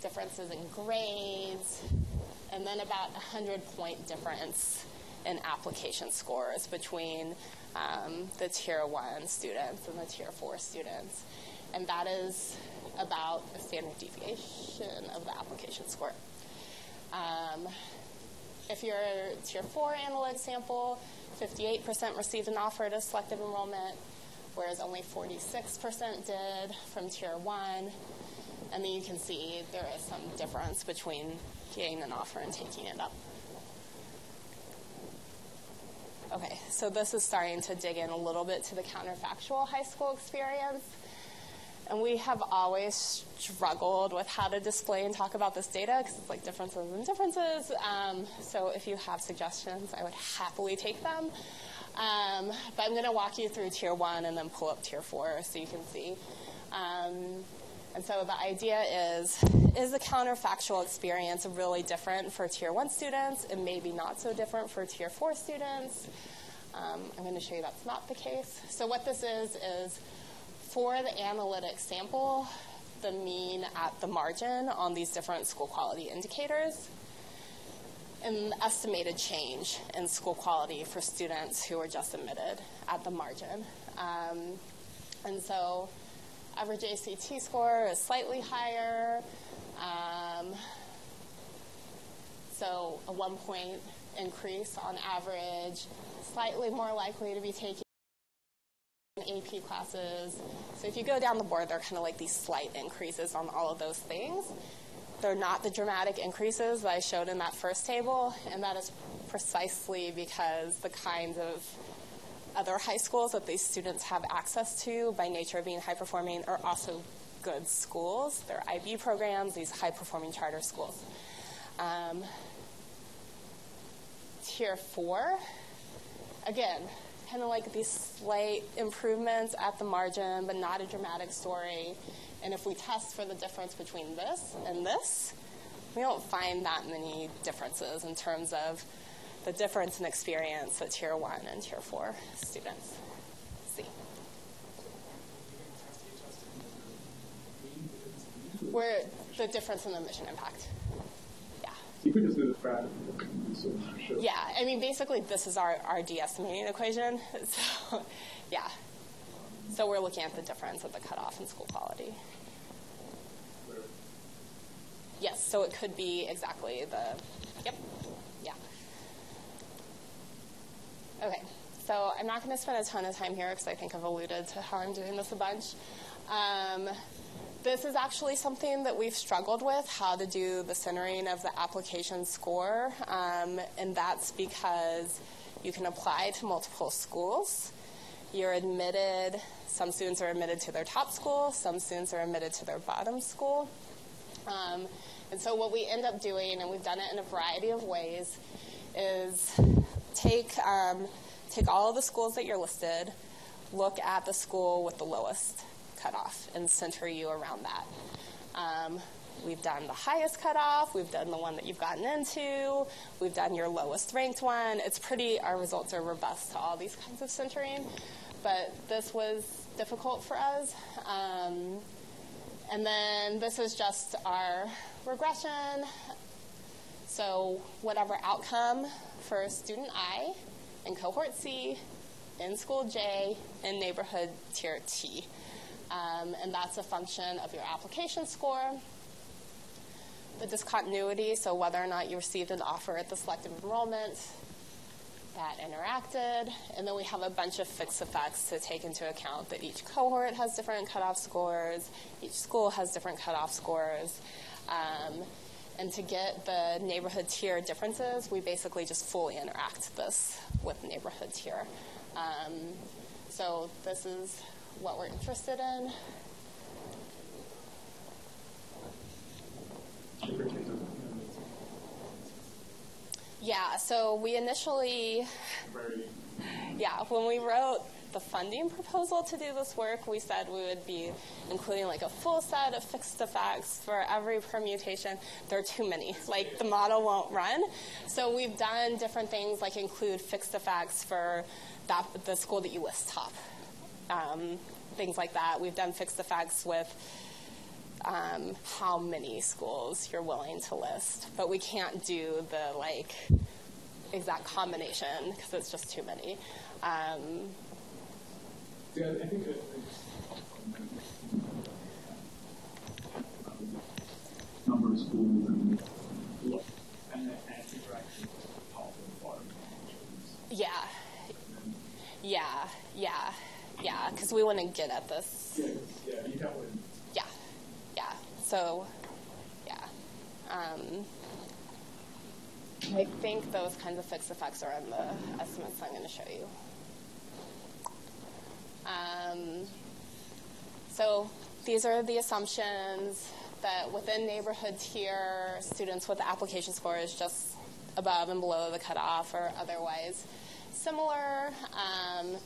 differences in grades, and then about a hundred point difference in application scores between um, the tier one students and the tier four students. And that is about a standard deviation of the application score. Um, if your tier four analytic sample, fifty-eight percent received an offer to selective enrollment, whereas only forty-six percent did from tier one. And then you can see there is some difference between getting an offer and taking it up. Okay, so this is starting to dig in a little bit to the counterfactual high school experience. And we have always struggled with how to display and talk about this data because it's like differences and differences. Um, so if you have suggestions, I would happily take them. Um, but I'm going to walk you through tier one and then pull up tier four so you can see. Um, and so the idea is, is the counterfactual experience really different for tier one students and maybe not so different for tier four students? Um, I'm going to show you that's not the case. So what this is is, for the analytic sample, the mean at the margin on these different school quality indicators, and the estimated change in school quality for students who were just admitted at the margin. Um, and so average A C T score is slightly higher. Um, so a one point increase on average, slightly more likely to be taking A P classes. So if you go down the board, they're kind of like these slight increases on all of those things. They're not the dramatic increases that I showed in that first table, and that is precisely because the kinds of other high schools that these students have access to by nature of being high-performing are also good schools. They're I B programs, these high-performing charter schools. Um, tier four, again, kind of like these slight improvements at the margin, but not a dramatic story. And if we test for the difference between this and this, we don't find that many differences in terms of the difference in experience that tier one and tier four students see. Where the difference in the mission impact. Yeah, I mean, basically, this is our, our de-estimating equation. So, yeah. So we're looking at the difference of the cutoff in school quality. Yes, so it could be exactly the, yep, yeah. Okay, so I'm not going to spend a ton of time here because I think I've alluded to how I'm doing this a bunch. Um, This is actually something that we've struggled with, how to do the centering of the application score, um, and that's because you can apply to multiple schools. You're admitted, some students are admitted to their top school, some students are admitted to their bottom school. Um, and so what we end up doing, and we've done it in a variety of ways, is take, um, take all of the schools that you're listed, look at the school with the lowest cutoff and center you around that. Um, we've done the highest cutoff, we've done the one that you've gotten into, we've done your lowest ranked one. It's pretty, our results are robust to all these kinds of centering, but this was difficult for us. Um, and then this is just our regression. So whatever outcome for student I in cohort C, in school J, in neighborhood tier T. um, and that's a function of your application score, the discontinuity, so whether or not you received an offer at the selective enrollment, that interacted, and then we have a bunch of fixed effects to take into account that each cohort has different cutoff scores, each school has different cutoff scores, um, and to get the neighborhood tier differences, we basically just fully interact this with neighborhood tier. Um, so this is what we're interested in. Yeah, so we initially, yeah, when we wrote the funding proposal to do this work, we said we would be including like a full set of fixed effects for every permutation. There are too many, like the model won't run. So we've done different things like include fixed effects for that, the school that you list top, um, things like that. We've done fixed effects with Um, how many schools you're willing to list, but we can't do the like exact combination because it's just too many. Um, yeah, I think that number of schools and look and interaction with top and bottom. Yeah, yeah, yeah, yeah. Because we want to get at this. Yeah, yeah, you got one. So, yeah, um, I think those kinds of fixed effects are in the estimates I'm going to show you. Um, so these are the assumptions that within neighborhood tier, students with the application scores just above and below the cutoff are otherwise similar. Um,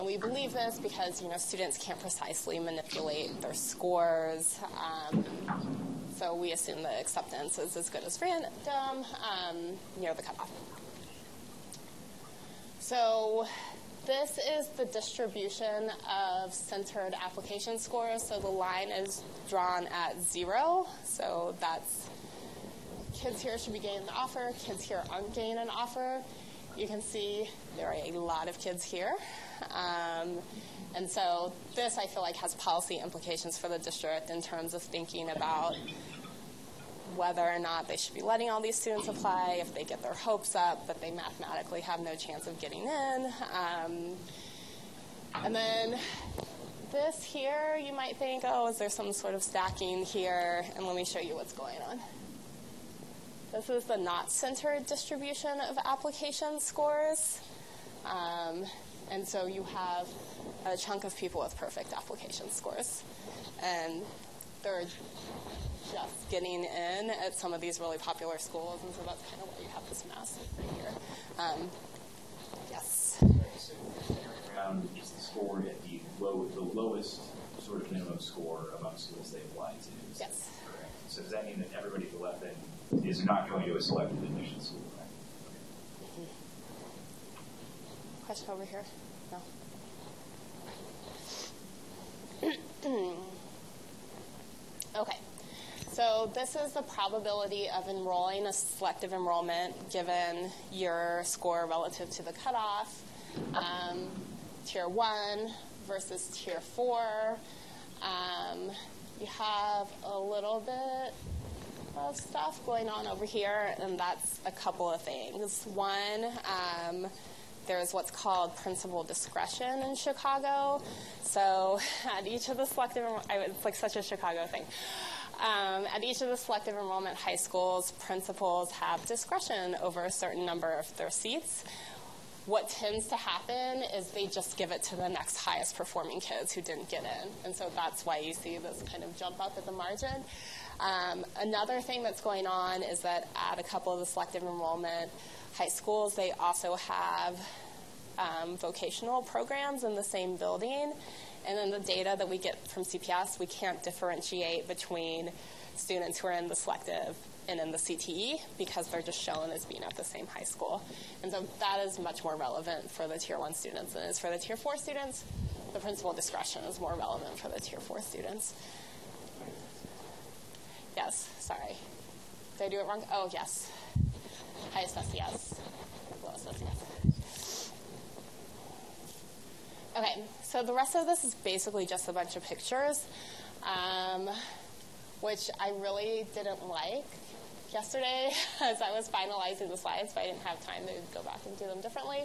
And we believe this because, you know, students can't precisely manipulate their scores. Um, so we assume that acceptance is as good as random, um, near the cutoff. So this is the distribution of centered application scores. So the line is drawn at zero. So that's kids here should be getting an offer. Kids here aren't getting an offer. You can see there are a lot of kids here. Um, and so this, I feel like, has policy implications for the district in terms of thinking about whether or not they should be letting all these students apply, if they get their hopes up, but they mathematically have no chance of getting in. Um, and then this here, you might think, oh, is there some sort of stacking here? And let me show you what's going on. This is the not-centered distribution of application scores. Um, and so you have a chunk of people with perfect application scores. And they're just getting in at some of these really popular schools. And so that's kind of why you have this mass right here. Um, yes? So around is the score at the, low, the lowest sort of minimum score among schools they apply to. Is yes. Correct? So does that mean that everybody who left in is not going to a selected admission school, right? Mm-hmm. Question over here? No. Okay. So this is the probability of enrolling a selective enrollment given your score relative to the cutoff, um, tier one versus tier four. Um, you have a little bit of stuff going on over here, and that's a couple of things. One, um, there's what's called principal discretion in Chicago. So at each of the selective, it's like such a Chicago thing. Um, at each of the selective enrollment high schools, principals have discretion over a certain number of their seats. What tends to happen is they just give it to the next highest performing kids who didn't get in. And so that's why you see this kind of jump up at the margin. Um, another thing that's going on is that at a couple of the selective enrollment high schools, they also have um, vocational programs in the same building. And then the data that we get from C P S, we can't differentiate between students who are in the selective and in the C T E because they're just shown as being at the same high school. And so that is much more relevant for the tier one students than it is for the tier four students. The principal discretion is more relevant for the tier four students. Yes, sorry. Did I do it wrong? Oh, yes. Highest S E S. Lowest S E S. Okay, so the rest of this is basically just a bunch of pictures, um, which I really didn't like yesterday as I was finalizing the slides, but I didn't have time to go back and do them differently.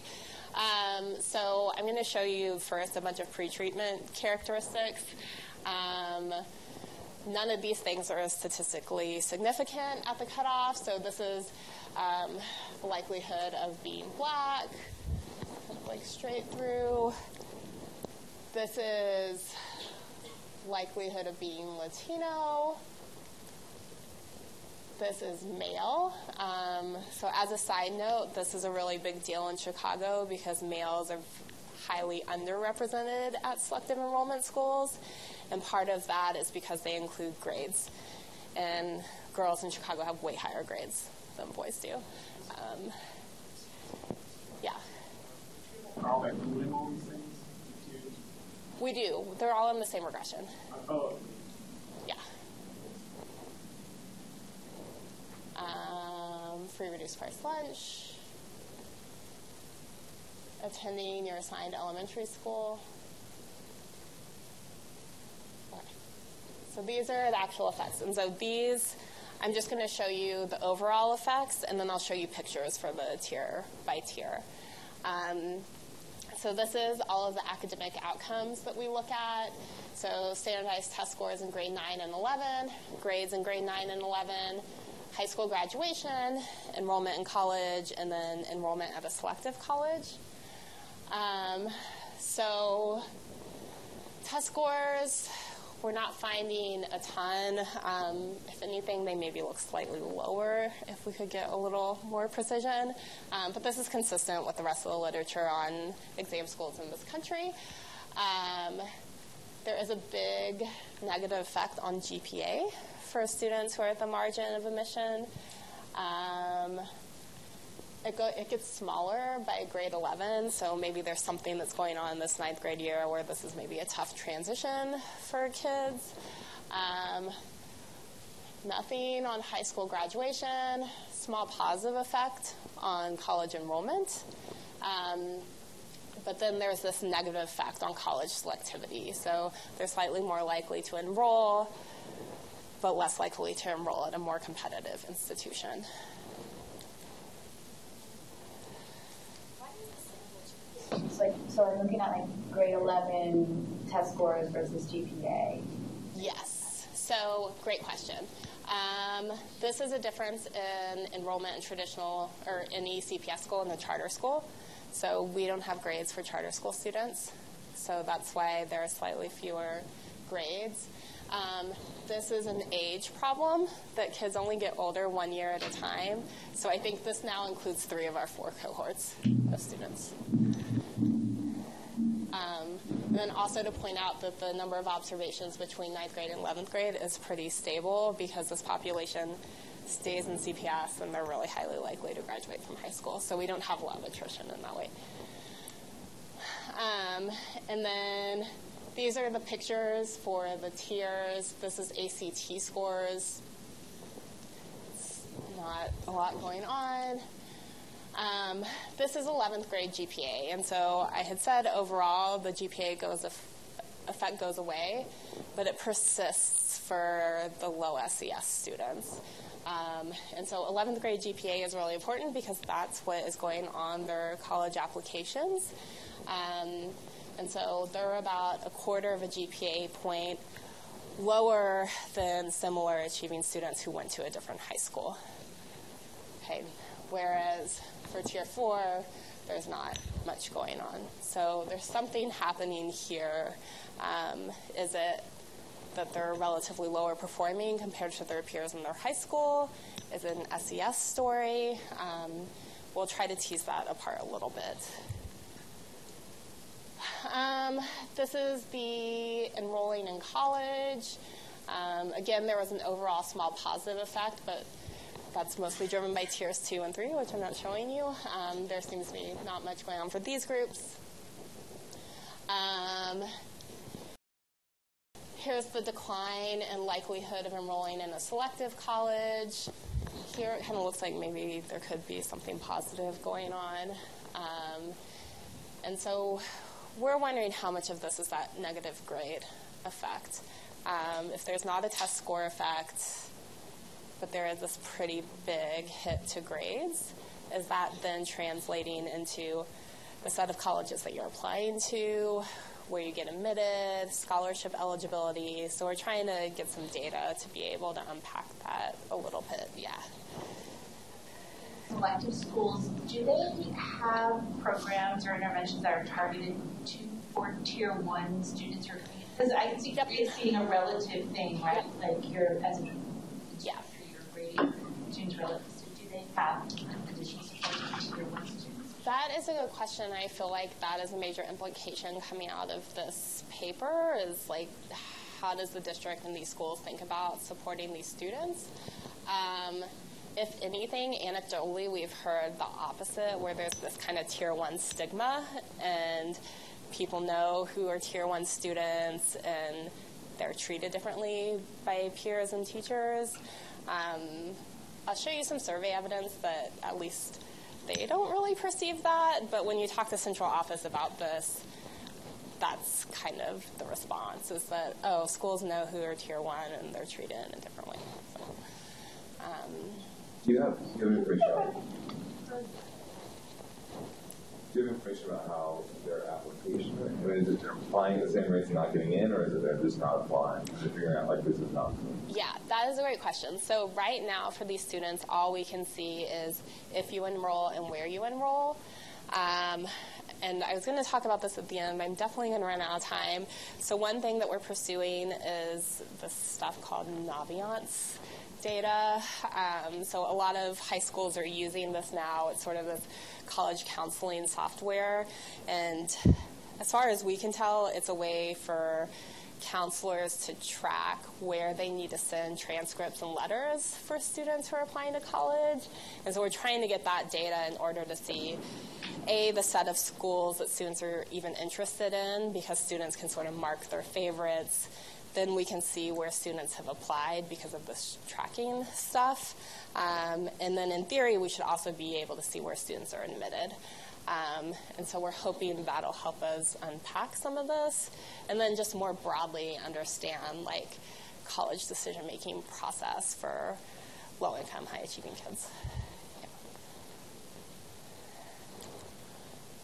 Um, so I'm going to show you first a bunch of pretreatment characteristics. Um, none of these things are statistically significant at the cutoff, so this is um, the likelihood of being black, like straight through. This is likelihood of being Latino. This is male. Um, so as a side note, this is a really big deal in Chicago because males are highly underrepresented at selective enrollment schools, and part of that is because they include grades, and girls in Chicago have way higher grades than boys do. Um, yeah. Are all including all these things? We do. They're all in the same regression. Oh. Yeah. Um, free reduced price lunch. Attending your assigned elementary school. Okay. So these are the actual effects. And so these, I'm just going to show you the overall effects, and then I'll show you pictures for the tier by tier. Um, so this is all of the academic outcomes that we look at. So standardized test scores in grade nine and eleven, grades in grade nine and eleven, high school graduation, enrollment in college, and then enrollment at a selective college. Um, so test scores, we're not finding a ton. Um, if anything, they maybe look slightly lower if we could get a little more precision. Um, but this is consistent with the rest of the literature on exam schools in this country. Um, there is a big negative effect on G P A for students who are at the margin of admission. Um, It, go, it gets smaller by grade eleven, so maybe there's something that's going on this ninth grade year where this is maybe a tough transition for kids. Um, nothing on high school graduation, small positive effect on college enrollment. Um, but then there's this negative effect on college selectivity. So they're slightly more likely to enroll, but less likely to enroll at a more competitive institution. Like, so I'm looking at like grade eleven test scores versus G P A. Yes. So great question. Um, this is a difference in enrollment in traditional or any C P S school and the charter school. So we don't have grades for charter school students. So that's why there are slightly fewer grades. Um, this is an age problem that kids only get older one year at a time. So I think this now includes three of our four cohorts of students. Um, and then also to point out that the number of observations between ninth grade and eleventh grade is pretty stable because this population stays in C P S and they're really highly likely to graduate from high school. So we don't have a lot of attrition in that way. Um, and then these are the pictures for the tiers. This is A C T scores. It's not a lot going on. Um, this is eleventh grade G P A, and so I had said overall the G P A goes effect goes away, but it persists for the low S E S students. Um, and so eleventh grade G P A is really important because that's what is going on their college applications. Um, and so they're about a quarter of a G P A point lower than similar achieving students who went to a different high school. Okay. Whereas for tier four, there's not much going on. So there's something happening here. Um, is it that they're relatively lower performing compared to their peers in their high school? Is it an S E S story? Um, we'll try to tease that apart a little bit. Um, this is the enrolling in college. Um, again, there was an overall small positive effect, but that's mostly driven by tiers two and three, which I'm not showing you. Um, there seems to be not much going on for these groups. Um, here's the decline in likelihood of enrolling in a selective college. Here it kind of looks like maybe there could be something positive going on. Um, and so we're wondering how much of this is that negative grade effect. Um, if there's not a test score effect, but there is this pretty big hit to grades, is that then translating into the set of colleges that you're applying to, where you get admitted, scholarship eligibility? So we're trying to get some data to be able to unpack that a little bit, yeah. Selective schools, do they have programs or interventions that are targeted to for tier one students? Or because I can see it's being a relative thing, right? Yep. Like you're as a yeah, you're grading students relative. So do they have additional support to tier one students? That is a good question. I feel like that is a major implication coming out of this paper, is like, how does the district and these schools think about supporting these students? Um, If anything, anecdotally, we've heard the opposite, where there's this kind of tier one stigma, and people know who are tier one students, and they're treated differently by peers and teachers. Um, I'll show you some survey evidence that at least they don't really perceive that, but when you talk to central office about this, that's kind of the response, is that, oh, schools know who are tier one, and they're treated in a different way. So, um, Do you have do you have information? Do you have information about how their application? I mean, is it they're applying the same rates and not getting in, or is it they're just not applying? Is it figuring out like this is not? Yeah, that is a great question. So right now, for these students, all we can see is if you enroll and where you enroll. Um, and I was going to talk about this at the end, but I'm definitely going to run out of time. So one thing that we're pursuing is this stuff called Naviance data. Um, so a lot of high schools are using this now. It's sort of this college counseling software. And as far as we can tell, it's a way for counselors to track where they need to send transcripts and letters for students who are applying to college. And so we're trying to get that data in order to see, A, the set of schools that students are even interested in, because students can sort of mark their favorites. Then we can see where students have applied because of this tracking stuff. Um, and then in theory, we should also be able to see where students are admitted. Um, and so we're hoping that'll help us unpack some of this. And then just more broadly understand like college decision-making process for low-income, high-achieving kids.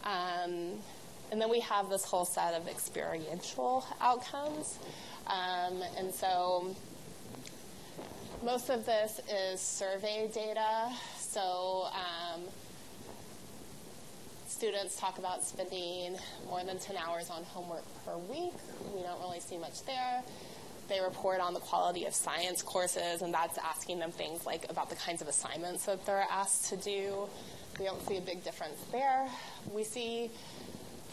Yeah. Um, and then we have this whole set of experiential outcomes. Um, and so most of this is survey data. So um, students talk about spending more than ten hours on homework per week. We don't really see much there. They report on the quality of science courses, and that's asking them things like about the kinds of assignments that they're asked to do. We don't see a big difference there. We see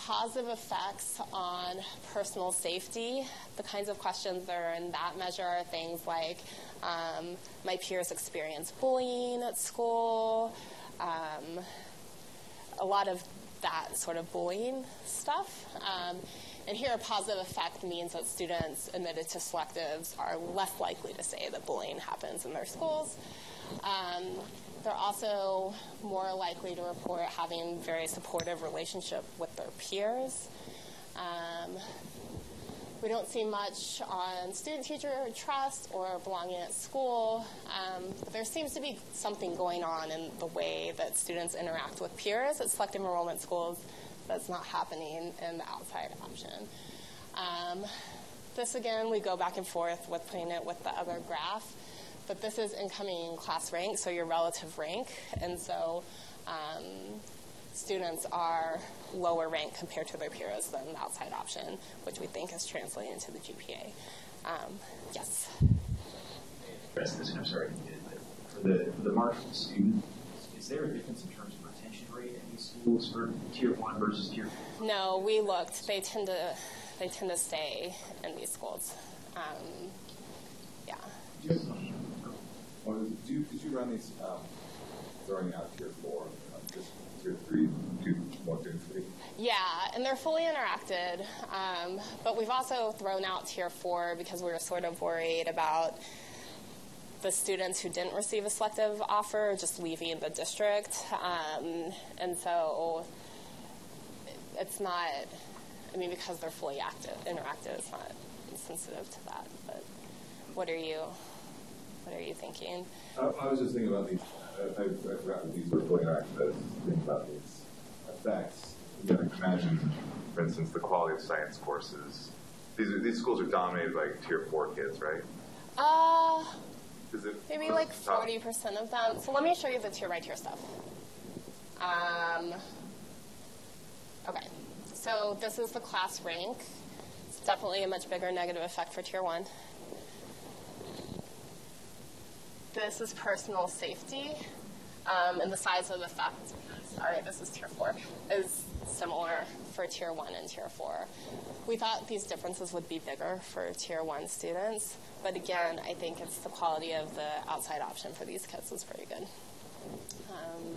positive effects on personal safety. The kinds of questions that are in that measure are things like, um, my peers experience bullying at school, um, a lot of that sort of bullying stuff. Um, and here a positive effect means that students admitted to selectives are less likely to say that bullying happens in their schools. Um, They're also more likely to report having very supportive relationship with their peers. Um, we don't see much on student-teacher trust or belonging at school. Um, but there seems to be something going on in the way that students interact with peers at selective enrollment schools that's not happening in the outside option. Um, this, again, we go back and forth with putting it with the other graph. But this is incoming class rank, so your relative rank. And so um, students are lower rank compared to their peers than the outside option, which we think is translated into the G P A. Um, yes? I'm sorry. For the, for the marginal student, is there a difference in terms of retention rate at these schools for tier one versus tier four? No, we looked. They tend to, they tend to stay in these schools. Um, yeah. Yes. Well, did, you, did you run these um, throwing out tier four, uh, just tier three, two, one, two, three? Yeah, and they're fully interacted. Um, but we've also thrown out tier four because we were sort of worried about the students who didn't receive a selective offer just leaving the district. Um, and so it's not, I I mean, because they're fully active, interactive, it's not sensitive to that. But what are you, what are you thinking? I, I was just thinking about these. I, I forgot that these were fully interactive. Thinking about these effects. You know, imagine, for instance, the quality of science courses. These are, these schools are dominated by tier four kids, right? Uh, Is it maybe like forty percent of them. So let me show you the tier by tier stuff. Um, okay, so this is the class rank. It's definitely a much bigger negative effect for tier one. This is personal safety, um, and the size of the effect. All right, this is tier four. Is similar for tier one and tier four. We thought these differences would be bigger for tier one students, but again, I think it's the quality of the outside option for these kids was pretty good. Um,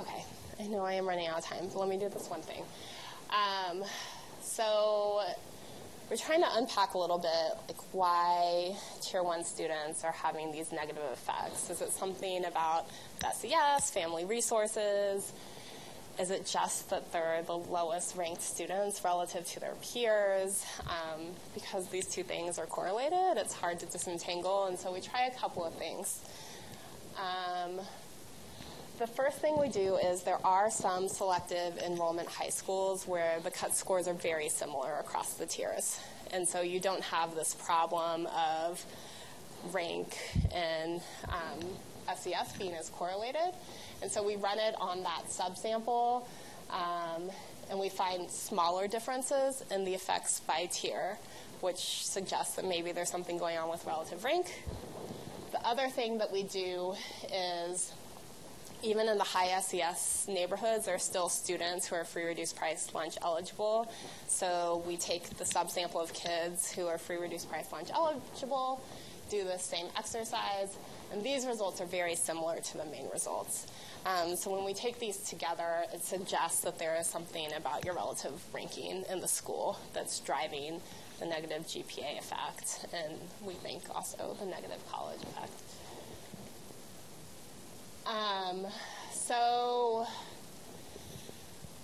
okay, I know I am running out of time, but let me do this one thing. Um, so we're trying to unpack a little bit like why tier one students are having these negative effects. Is it something about S E S, family resources? Is it just that they're the lowest ranked students relative to their peers? Um, because these two things are correlated, it's hard to disentangle, and so we try a couple of things. Um, the first thing we do is there are some selective enrollment high schools where the cut scores are very similar across the tiers. And so you don't have this problem of rank and um, S E S being as correlated. And so we run it on that subsample, um, and we find smaller differences in the effects by tier, which suggests that maybe there's something going on with relative rank. The other thing that we do is even in the high S E S neighborhoods, there are still students who are free reduced price lunch eligible. So we take the subsample of kids who are free reduced price lunch eligible, do the same exercise, and these results are very similar to the main results. Um, so when we take these together, it suggests that there is something about your relative ranking in the school that's driving the negative G P A effect, and we think also the negative college effect. Um, so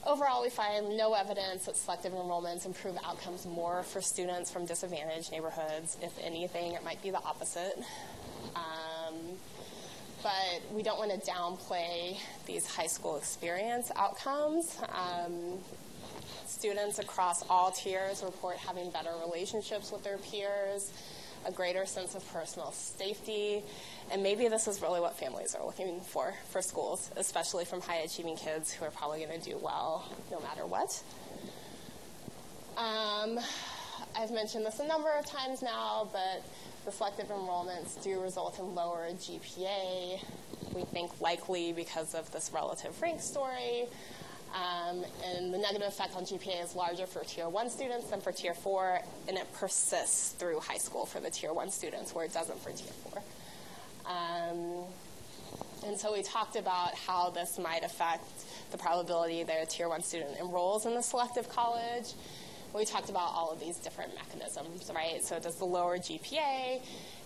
overall, we find no evidence that selective enrollments improve outcomes more for students from disadvantaged neighborhoods. If anything, it might be the opposite. Um, but we don't want to downplay these high school experience outcomes. Um, students across all tiers report having better relationships with their peers, a greater sense of personal safety, and maybe this is really what families are looking for for schools, especially from high-achieving kids who are probably going to do well no matter what. Um, I've mentioned this a number of times now, but the selective enrollments do result in lower G P A, we think likely because of this relative rank story. Um, and the negative effect on G P A is larger for tier one students than for tier four, and it persists through high school for the tier one students where it doesn't for tier four. Um, and so we talked about how this might affect the probability that a tier one student enrolls in the selective college. We talked about all of these different mechanisms, right? So does the lower G P A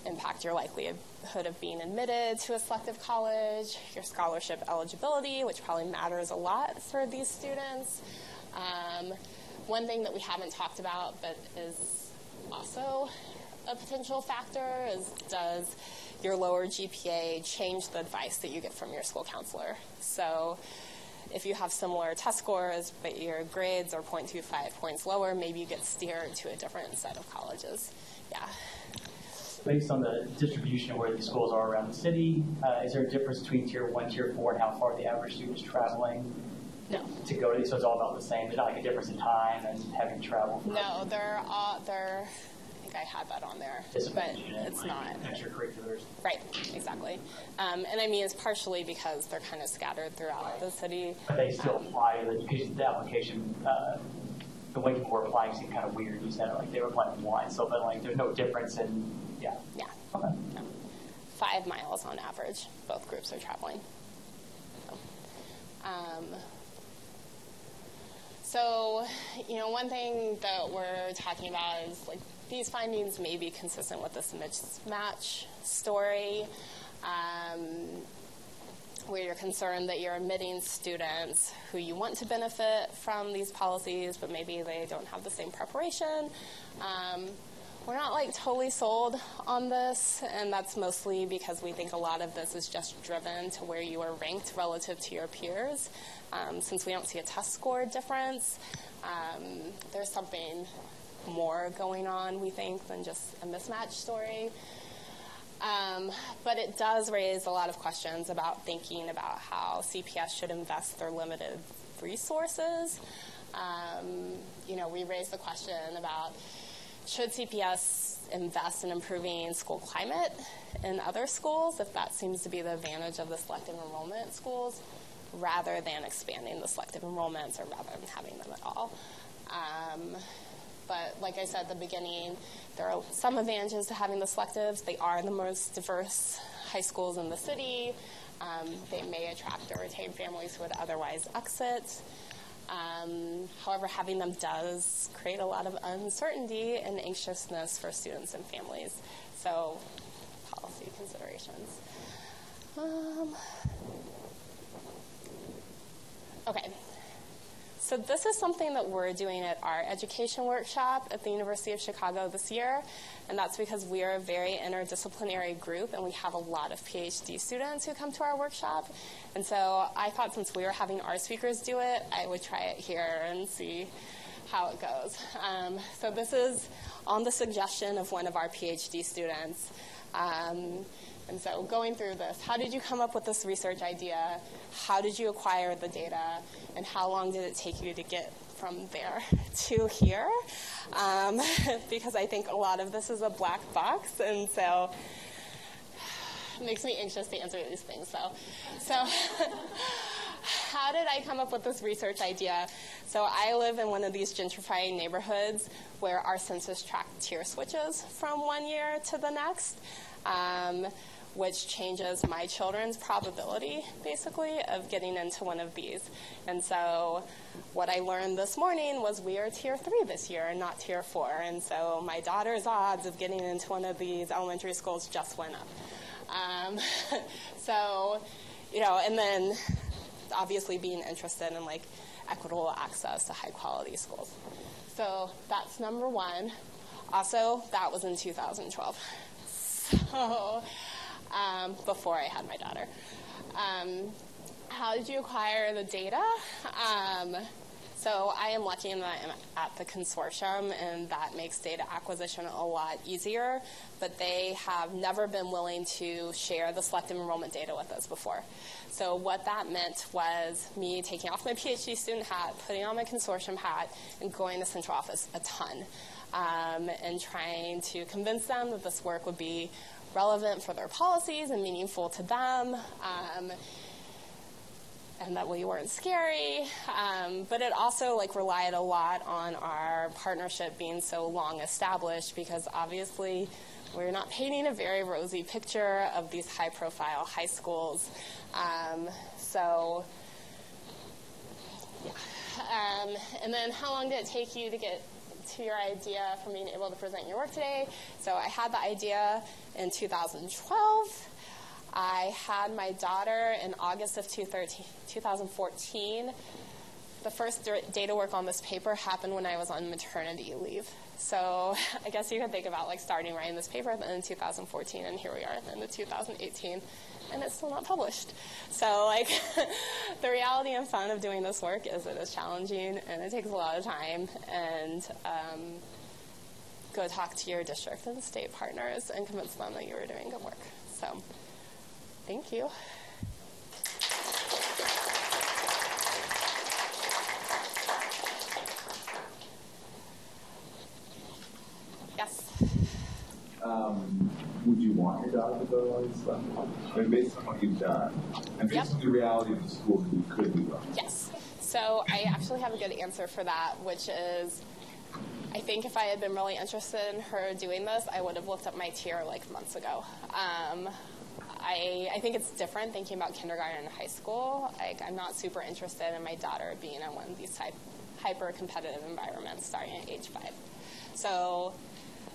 impact your likelihood of being admitted to a selective college, your scholarship eligibility, which probably matters a lot for these students. Um, one thing that we haven't talked about but is also a potential factor is, does your lower G P A change the advice that you get from your school counselor? So if you have similar test scores but your grades are zero point two five points lower, maybe you get steered to a different set of colleges. Yeah. Based on the distribution of where these schools are around the city, uh, is there a difference between tier one, tier four, and how far the average student is traveling? No. To go to these, so it's all about the same. There's not like a difference in time and having to travel. No, they're all they're. I think I had that on there, but it's like not extracurriculars. Right, exactly. Um, and I mean, it's partially because they're kind of scattered throughout right. the city. But they still um, apply the, the application. Uh, the way people were applying seemed kind of weird. You said like they were applying blind, so but like there's no difference in. Yeah. Yeah. Okay. Yeah. Five miles on average, both groups are traveling. So, um, so, you know, one thing that we're talking about is like these findings may be consistent with this mismatch story, um, where your concerned that you're admitting students who you want to benefit from these policies, but maybe they don't have the same preparation. Um, we're not like totally sold on this, and that's mostly because we think a lot of this is just driven to where you are ranked relative to your peers. Um, since we don't see a test score difference, um, there's something more going on, we think, than just a mismatch story. Um, but it does raise a lot of questions about thinking about how C P S should invest their limited resources. Um, you know, we raised the question about, should C P S invest in improving school climate in other schools, if that seems to be the advantage of the selective enrollment schools, rather than expanding the selective enrollments or rather than having them at all. Um, But like I said at the beginning, there are some advantages to having the selectives. They are the most diverse high schools in the city. Um, they may attract or retain families who would otherwise exit. Um, however, having them does create a lot of uncertainty and anxiousness for students and families. So, policy considerations. Um, okay. So this is something that we're doing at our education workshop at the University of Chicago this year, and that's because we are a very interdisciplinary group and we have a lot of PhD students who come to our workshop. And so I thought since we were having our speakers do it, I would try it here and see how it goes. Um, so this is on the suggestion of one of our PhD students. Um, and so going through this, how did you come up with this research idea? How did you acquire the data? And how long did it take you to get from there to here? Um, because I think a lot of this is a black box, and so it makes me anxious to answer these things. So, so how did I come up with this research idea? So I live in one of these gentrifying neighborhoods where our census tract tier switches from one year to the next, um, which changes my children's probability, basically, of getting into one of these. And so what I learned this morning was we are tier three this year and not tier four. And so my daughter's odds of getting into one of these elementary schools just went up. Um, so, you know, and then obviously being interested in like equitable access to high quality schools. So that's number one. Also, that was in two thousand twelve. So, Um, before I had my daughter. Um, how did you acquire the data? Um, so I am lucky in that I'm at the consortium, and that makes data acquisition a lot easier, but they have never been willing to share the selective enrollment data with us before. So what that meant was me taking off my PhD student hat, putting on my consortium hat, and going to central office a ton, um, and trying to convince them that this work would be relevant for their policies and meaningful to them, um, and that we weren't scary. Um, but it also like relied a lot on our partnership being so long established, because obviously we're not painting a very rosy picture of these high-profile high schools. Um, so, yeah. Um, and then, how long did it take you to get to your idea from being able to present your work today? So I had the idea in two thousand twelve. I had my daughter in August of two thousand fourteen. The first data work on this paper happened when I was on maternity leave. So I guess you can think about like starting writing this paper in two thousand fourteen, and here we are in two thousand eighteen, and it's still not published. So like the reality and fun of doing this work is it is challenging and it takes a lot of time, and um, go talk to your district and state partners and convince them that you were doing good work. So thank you. Um, would you want your daughter to go to all these stuff? I mean, based on what you've done, and based yep. on the reality of the school, you could do well. Yes. So I actually have a good answer for that, which is, I think if I had been really interested in her doing this, I would have looked up my tier like months ago. Um, I, I think it's different thinking about kindergarten and high school. Like, I'm not super interested in my daughter being in one of these type, hyper-competitive environments starting at age five. So.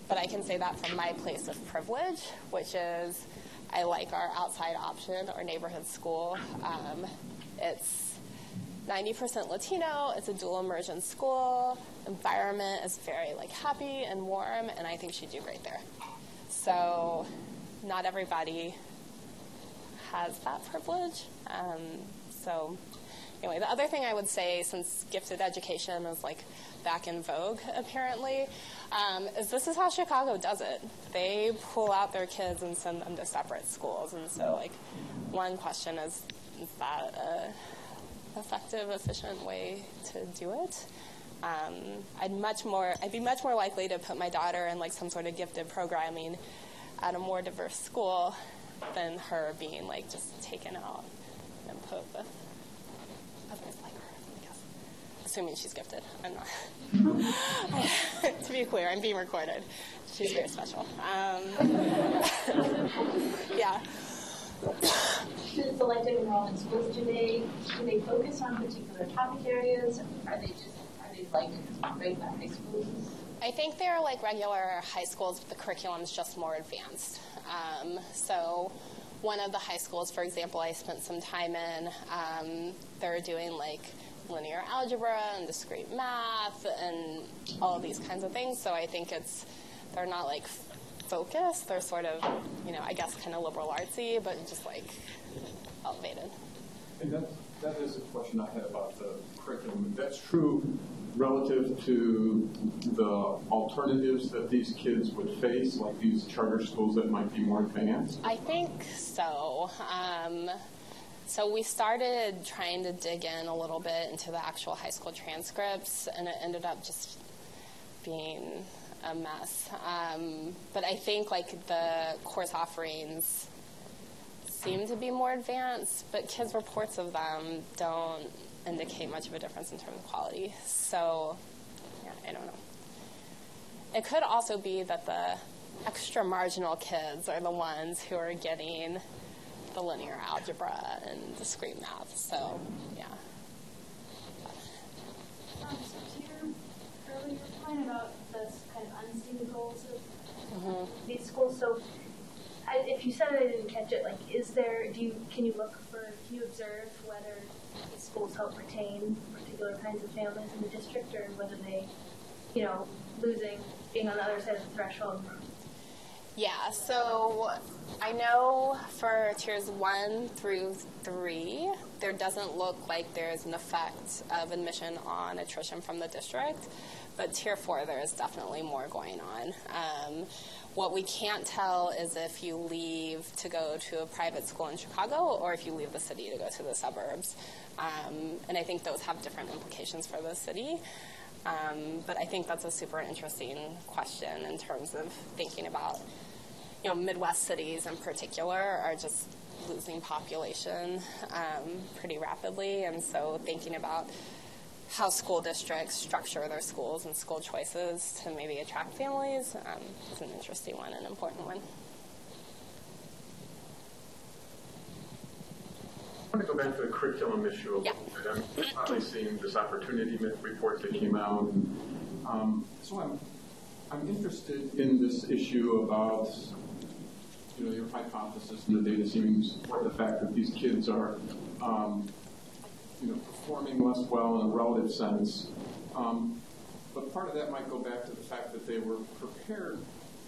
But I can say that from my place of privilege, which is I like our outside option, our neighborhood school. Um, it's ninety percent Latino, it's a dual immersion school, environment is very like happy and warm, and I think she'd do great there. So not everybody has that privilege. Um, so anyway, the other thing I would say, since gifted education is like back in vogue apparently, um, is this is how Chicago does it. They pull out their kids and send them to separate schools. And so like one question is, is that a effective, efficient way to do it? Um, I'd much more, I'd be much more likely to put my daughter in like some sort of gifted programming at a more diverse school than her being like just taken out and put with others like her, I guess. Assuming she's gifted, I'm not. To be clear, I'm being recorded. She's very special. Um, yeah. Students selected enrollment schools, do they do they focus on particular topic areas? Are they just are they like regular high schools? I think they're like regular high schools, but the curriculum is just more advanced. Um, so one of the high schools, for example, I spent some time in, um, they're doing like linear algebra and discrete math and all of these kinds of things. So I think it's they're not like focused, they're sort of, you know, I guess kind of liberal artsy, but just like elevated. And that, that is a question I had about the curriculum. That's true relative to the alternatives that these kids would face, like these charter schools that might be more advanced? I think so. Um, so we started trying to dig in a little bit into the actual high school transcripts, and it ended up just being a mess. Um, but I think like the course offerings seem to be more advanced, but kids' reports of them don't indicate much of a difference in terms of quality. So, yeah, I don't know. It could also be that the extra marginal kids are the ones who are getting the linear algebra and discrete math. So, yeah. Um, so Peter, earlier you were talking about those kind of unseen goals of mm-hmm. these schools. So, I, if you said it, I didn't catch it. Like, is there? Do you? Can you look for? Can you observe whether these schools help retain particular kinds of families in the district, or whether they, you know, losing, being on the other side of the threshold? Yeah. So I know for tiers one through three, there doesn't look like there's an effect of admission on attrition from the district, but tier four, there is definitely more going on. Um, What we can't tell is if you leave to go to a private school in Chicago or if you leave the city to go to the suburbs. Um, and I think those have different implications for the city. Um, but I think that's a super interesting question in terms of thinking about, you know, Midwest cities in particular are just losing population um, pretty rapidly. And so thinking about how school districts structure their schools and school choices to maybe attract families um, is an interesting one, an important one. I want to go back to the curriculum issue a yeah. little bit. I'm probably seeing this opportunity report that came out. Um, so I'm, I'm interested in this issue about, you know, your hypothesis and the data seems for the fact that these kids are, um, you know, performing less well in a relative sense. Um, but part of that might go back to the fact that they were prepared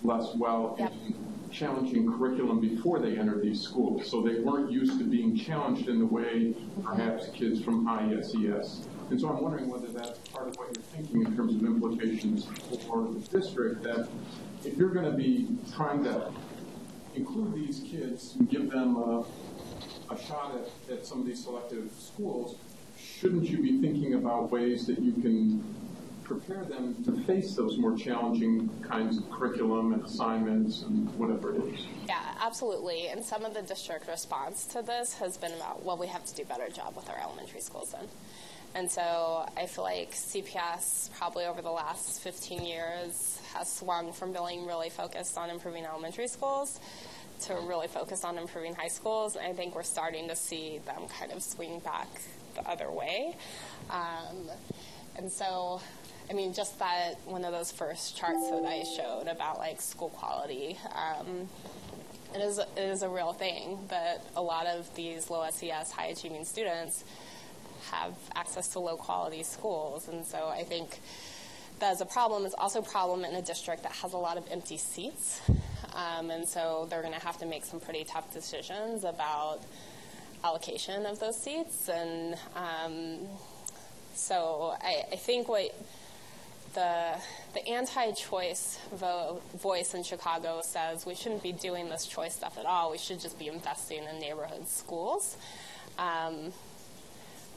less well yep. in challenging curriculum before they entered these schools. So they weren't used to being challenged in the way perhaps kids from I S E S. And so I'm wondering whether that's part of what you're thinking in terms of implications for the district, that if you're going to be trying to include these kids and give them a, a shot at, at some of these selective schools, shouldn't you be thinking about ways that you can prepare them to face those more challenging kinds of curriculum and assignments and whatever it is? Yeah, absolutely. And some of the district response to this has been about, well, we have to do a better job with our elementary schools then. And so I feel like C P S probably over the last fifteen years has swung from being really focused on improving elementary schools to really focus on improving high schools. And I think we're starting to see them kind of swing back the other way. Um, and so, I mean, just that one of those first charts that I showed about like school quality, um, It is, it is a real thing, but a lot of these low S E S, high achieving students have access to low quality schools, and so I think that is a problem. It's also a problem in a district that has a lot of empty seats, um, and so they're going to have to make some pretty tough decisions about allocation of those seats. And um, so I, I think what the the anti-choice vo voice in Chicago says, we shouldn't be doing this choice stuff at all. We should just be investing in neighborhood schools. Um,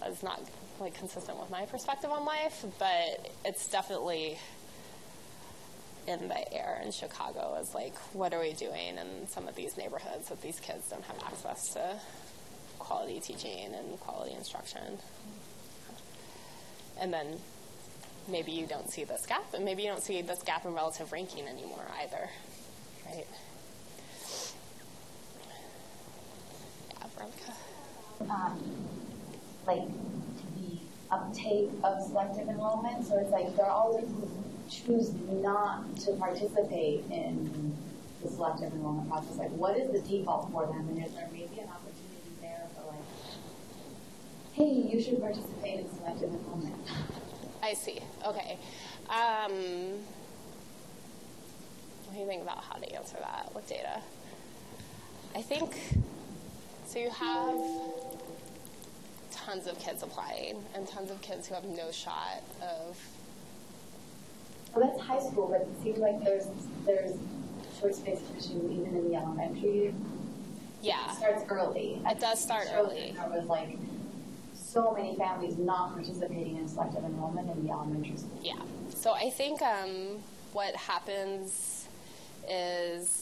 It's not like consistent with my perspective on life, but it's definitely in the air in Chicago. Is like, what are we doing in some of these neighborhoods that these kids don't have access to quality teaching and quality instruction? And then maybe you don't see this gap, and maybe you don't see this gap in relative ranking anymore either, right? Yeah, Veronica. Um. Like the uptake of selective enrollment, so it's like there are all these who choose not to participate in the selective enrollment process. Like, what is the default for them, and is there maybe an opportunity there for like, hey, you should participate in selective enrollment? I see. Okay. Um, what do you think about how to answer that with data? I think so. You have tons of kids applying and tons of kids who have no shot of. Well, that's high school, but it seems like there's there's short space tuition even in the elementary. Yeah. It starts early. It does start early. There was like so many families not participating in selective enrollment in the elementary school. Yeah. So I think um, what happens is,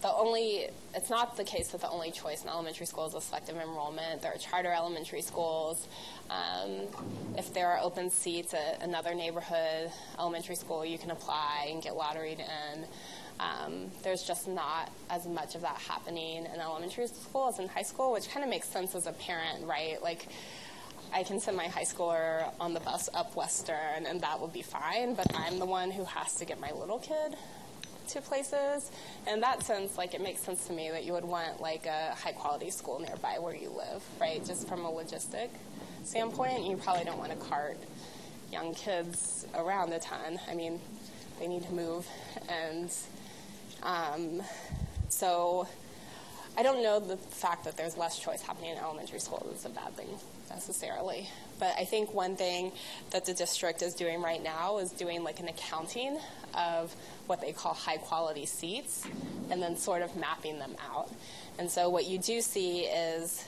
The only, it's not the case that the only choice in elementary school is a selective enrollment. There are charter elementary schools. Um, if there are open seats at another neighborhood elementary school, you can apply and get lotteried in. Um, there's just not as much of that happening in elementary school as in high school, which kind of makes sense as a parent, right? Like, I can send my high schooler on the bus up Western, and that would be fine, but I'm the one who has to get my little kid to places. In that sense, like, it makes sense to me that you would want like a high quality school nearby where you live, right? Just from a logistic standpoint, you probably don't want to cart young kids around a ton. I mean, they need to move, and um, so I don't know the fact that there's less choice happening in elementary school is a bad thing necessarily, but I think one thing that the district is doing right now is doing like an accounting of what they call high quality seats and then sort of mapping them out. And so what you do see is,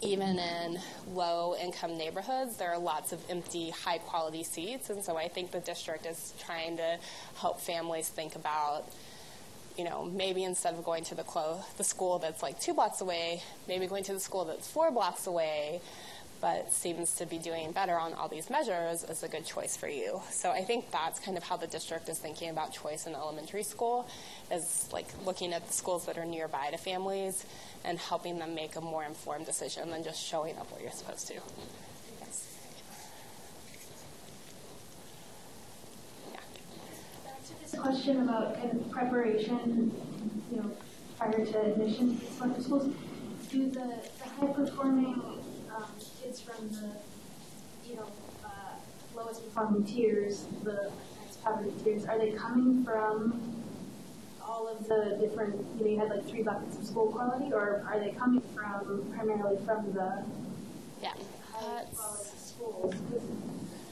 even in low income neighborhoods, there are lots of empty high quality seats, and so I think the district is trying to help families think about, you know, maybe instead of going to the, clo the school that's like two blocks away, maybe going to the school that's four blocks away, but seems to be doing better on all these measures, is a good choice for you. So I think that's kind of how the district is thinking about choice in elementary school, is like looking at the schools that are nearby to families and helping them make a more informed decision than just showing up where you're supposed to. Yes. Question about kind of preparation, you know, prior to admission to selective schools. Do the, the high-performing um, kids from the, you know, uh, lowest-performing tiers, the poverty tiers, are they coming from all of the different? You know, you had like three buckets of school quality, or are they coming from primarily from the yeah high-quality schools?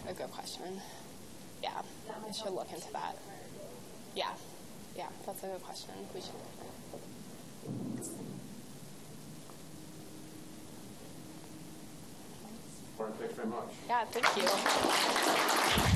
A good question. Yeah, I should look into that. Yeah, yeah, that's a good question. We should. Lauren, thanks very much. Yeah, thank you.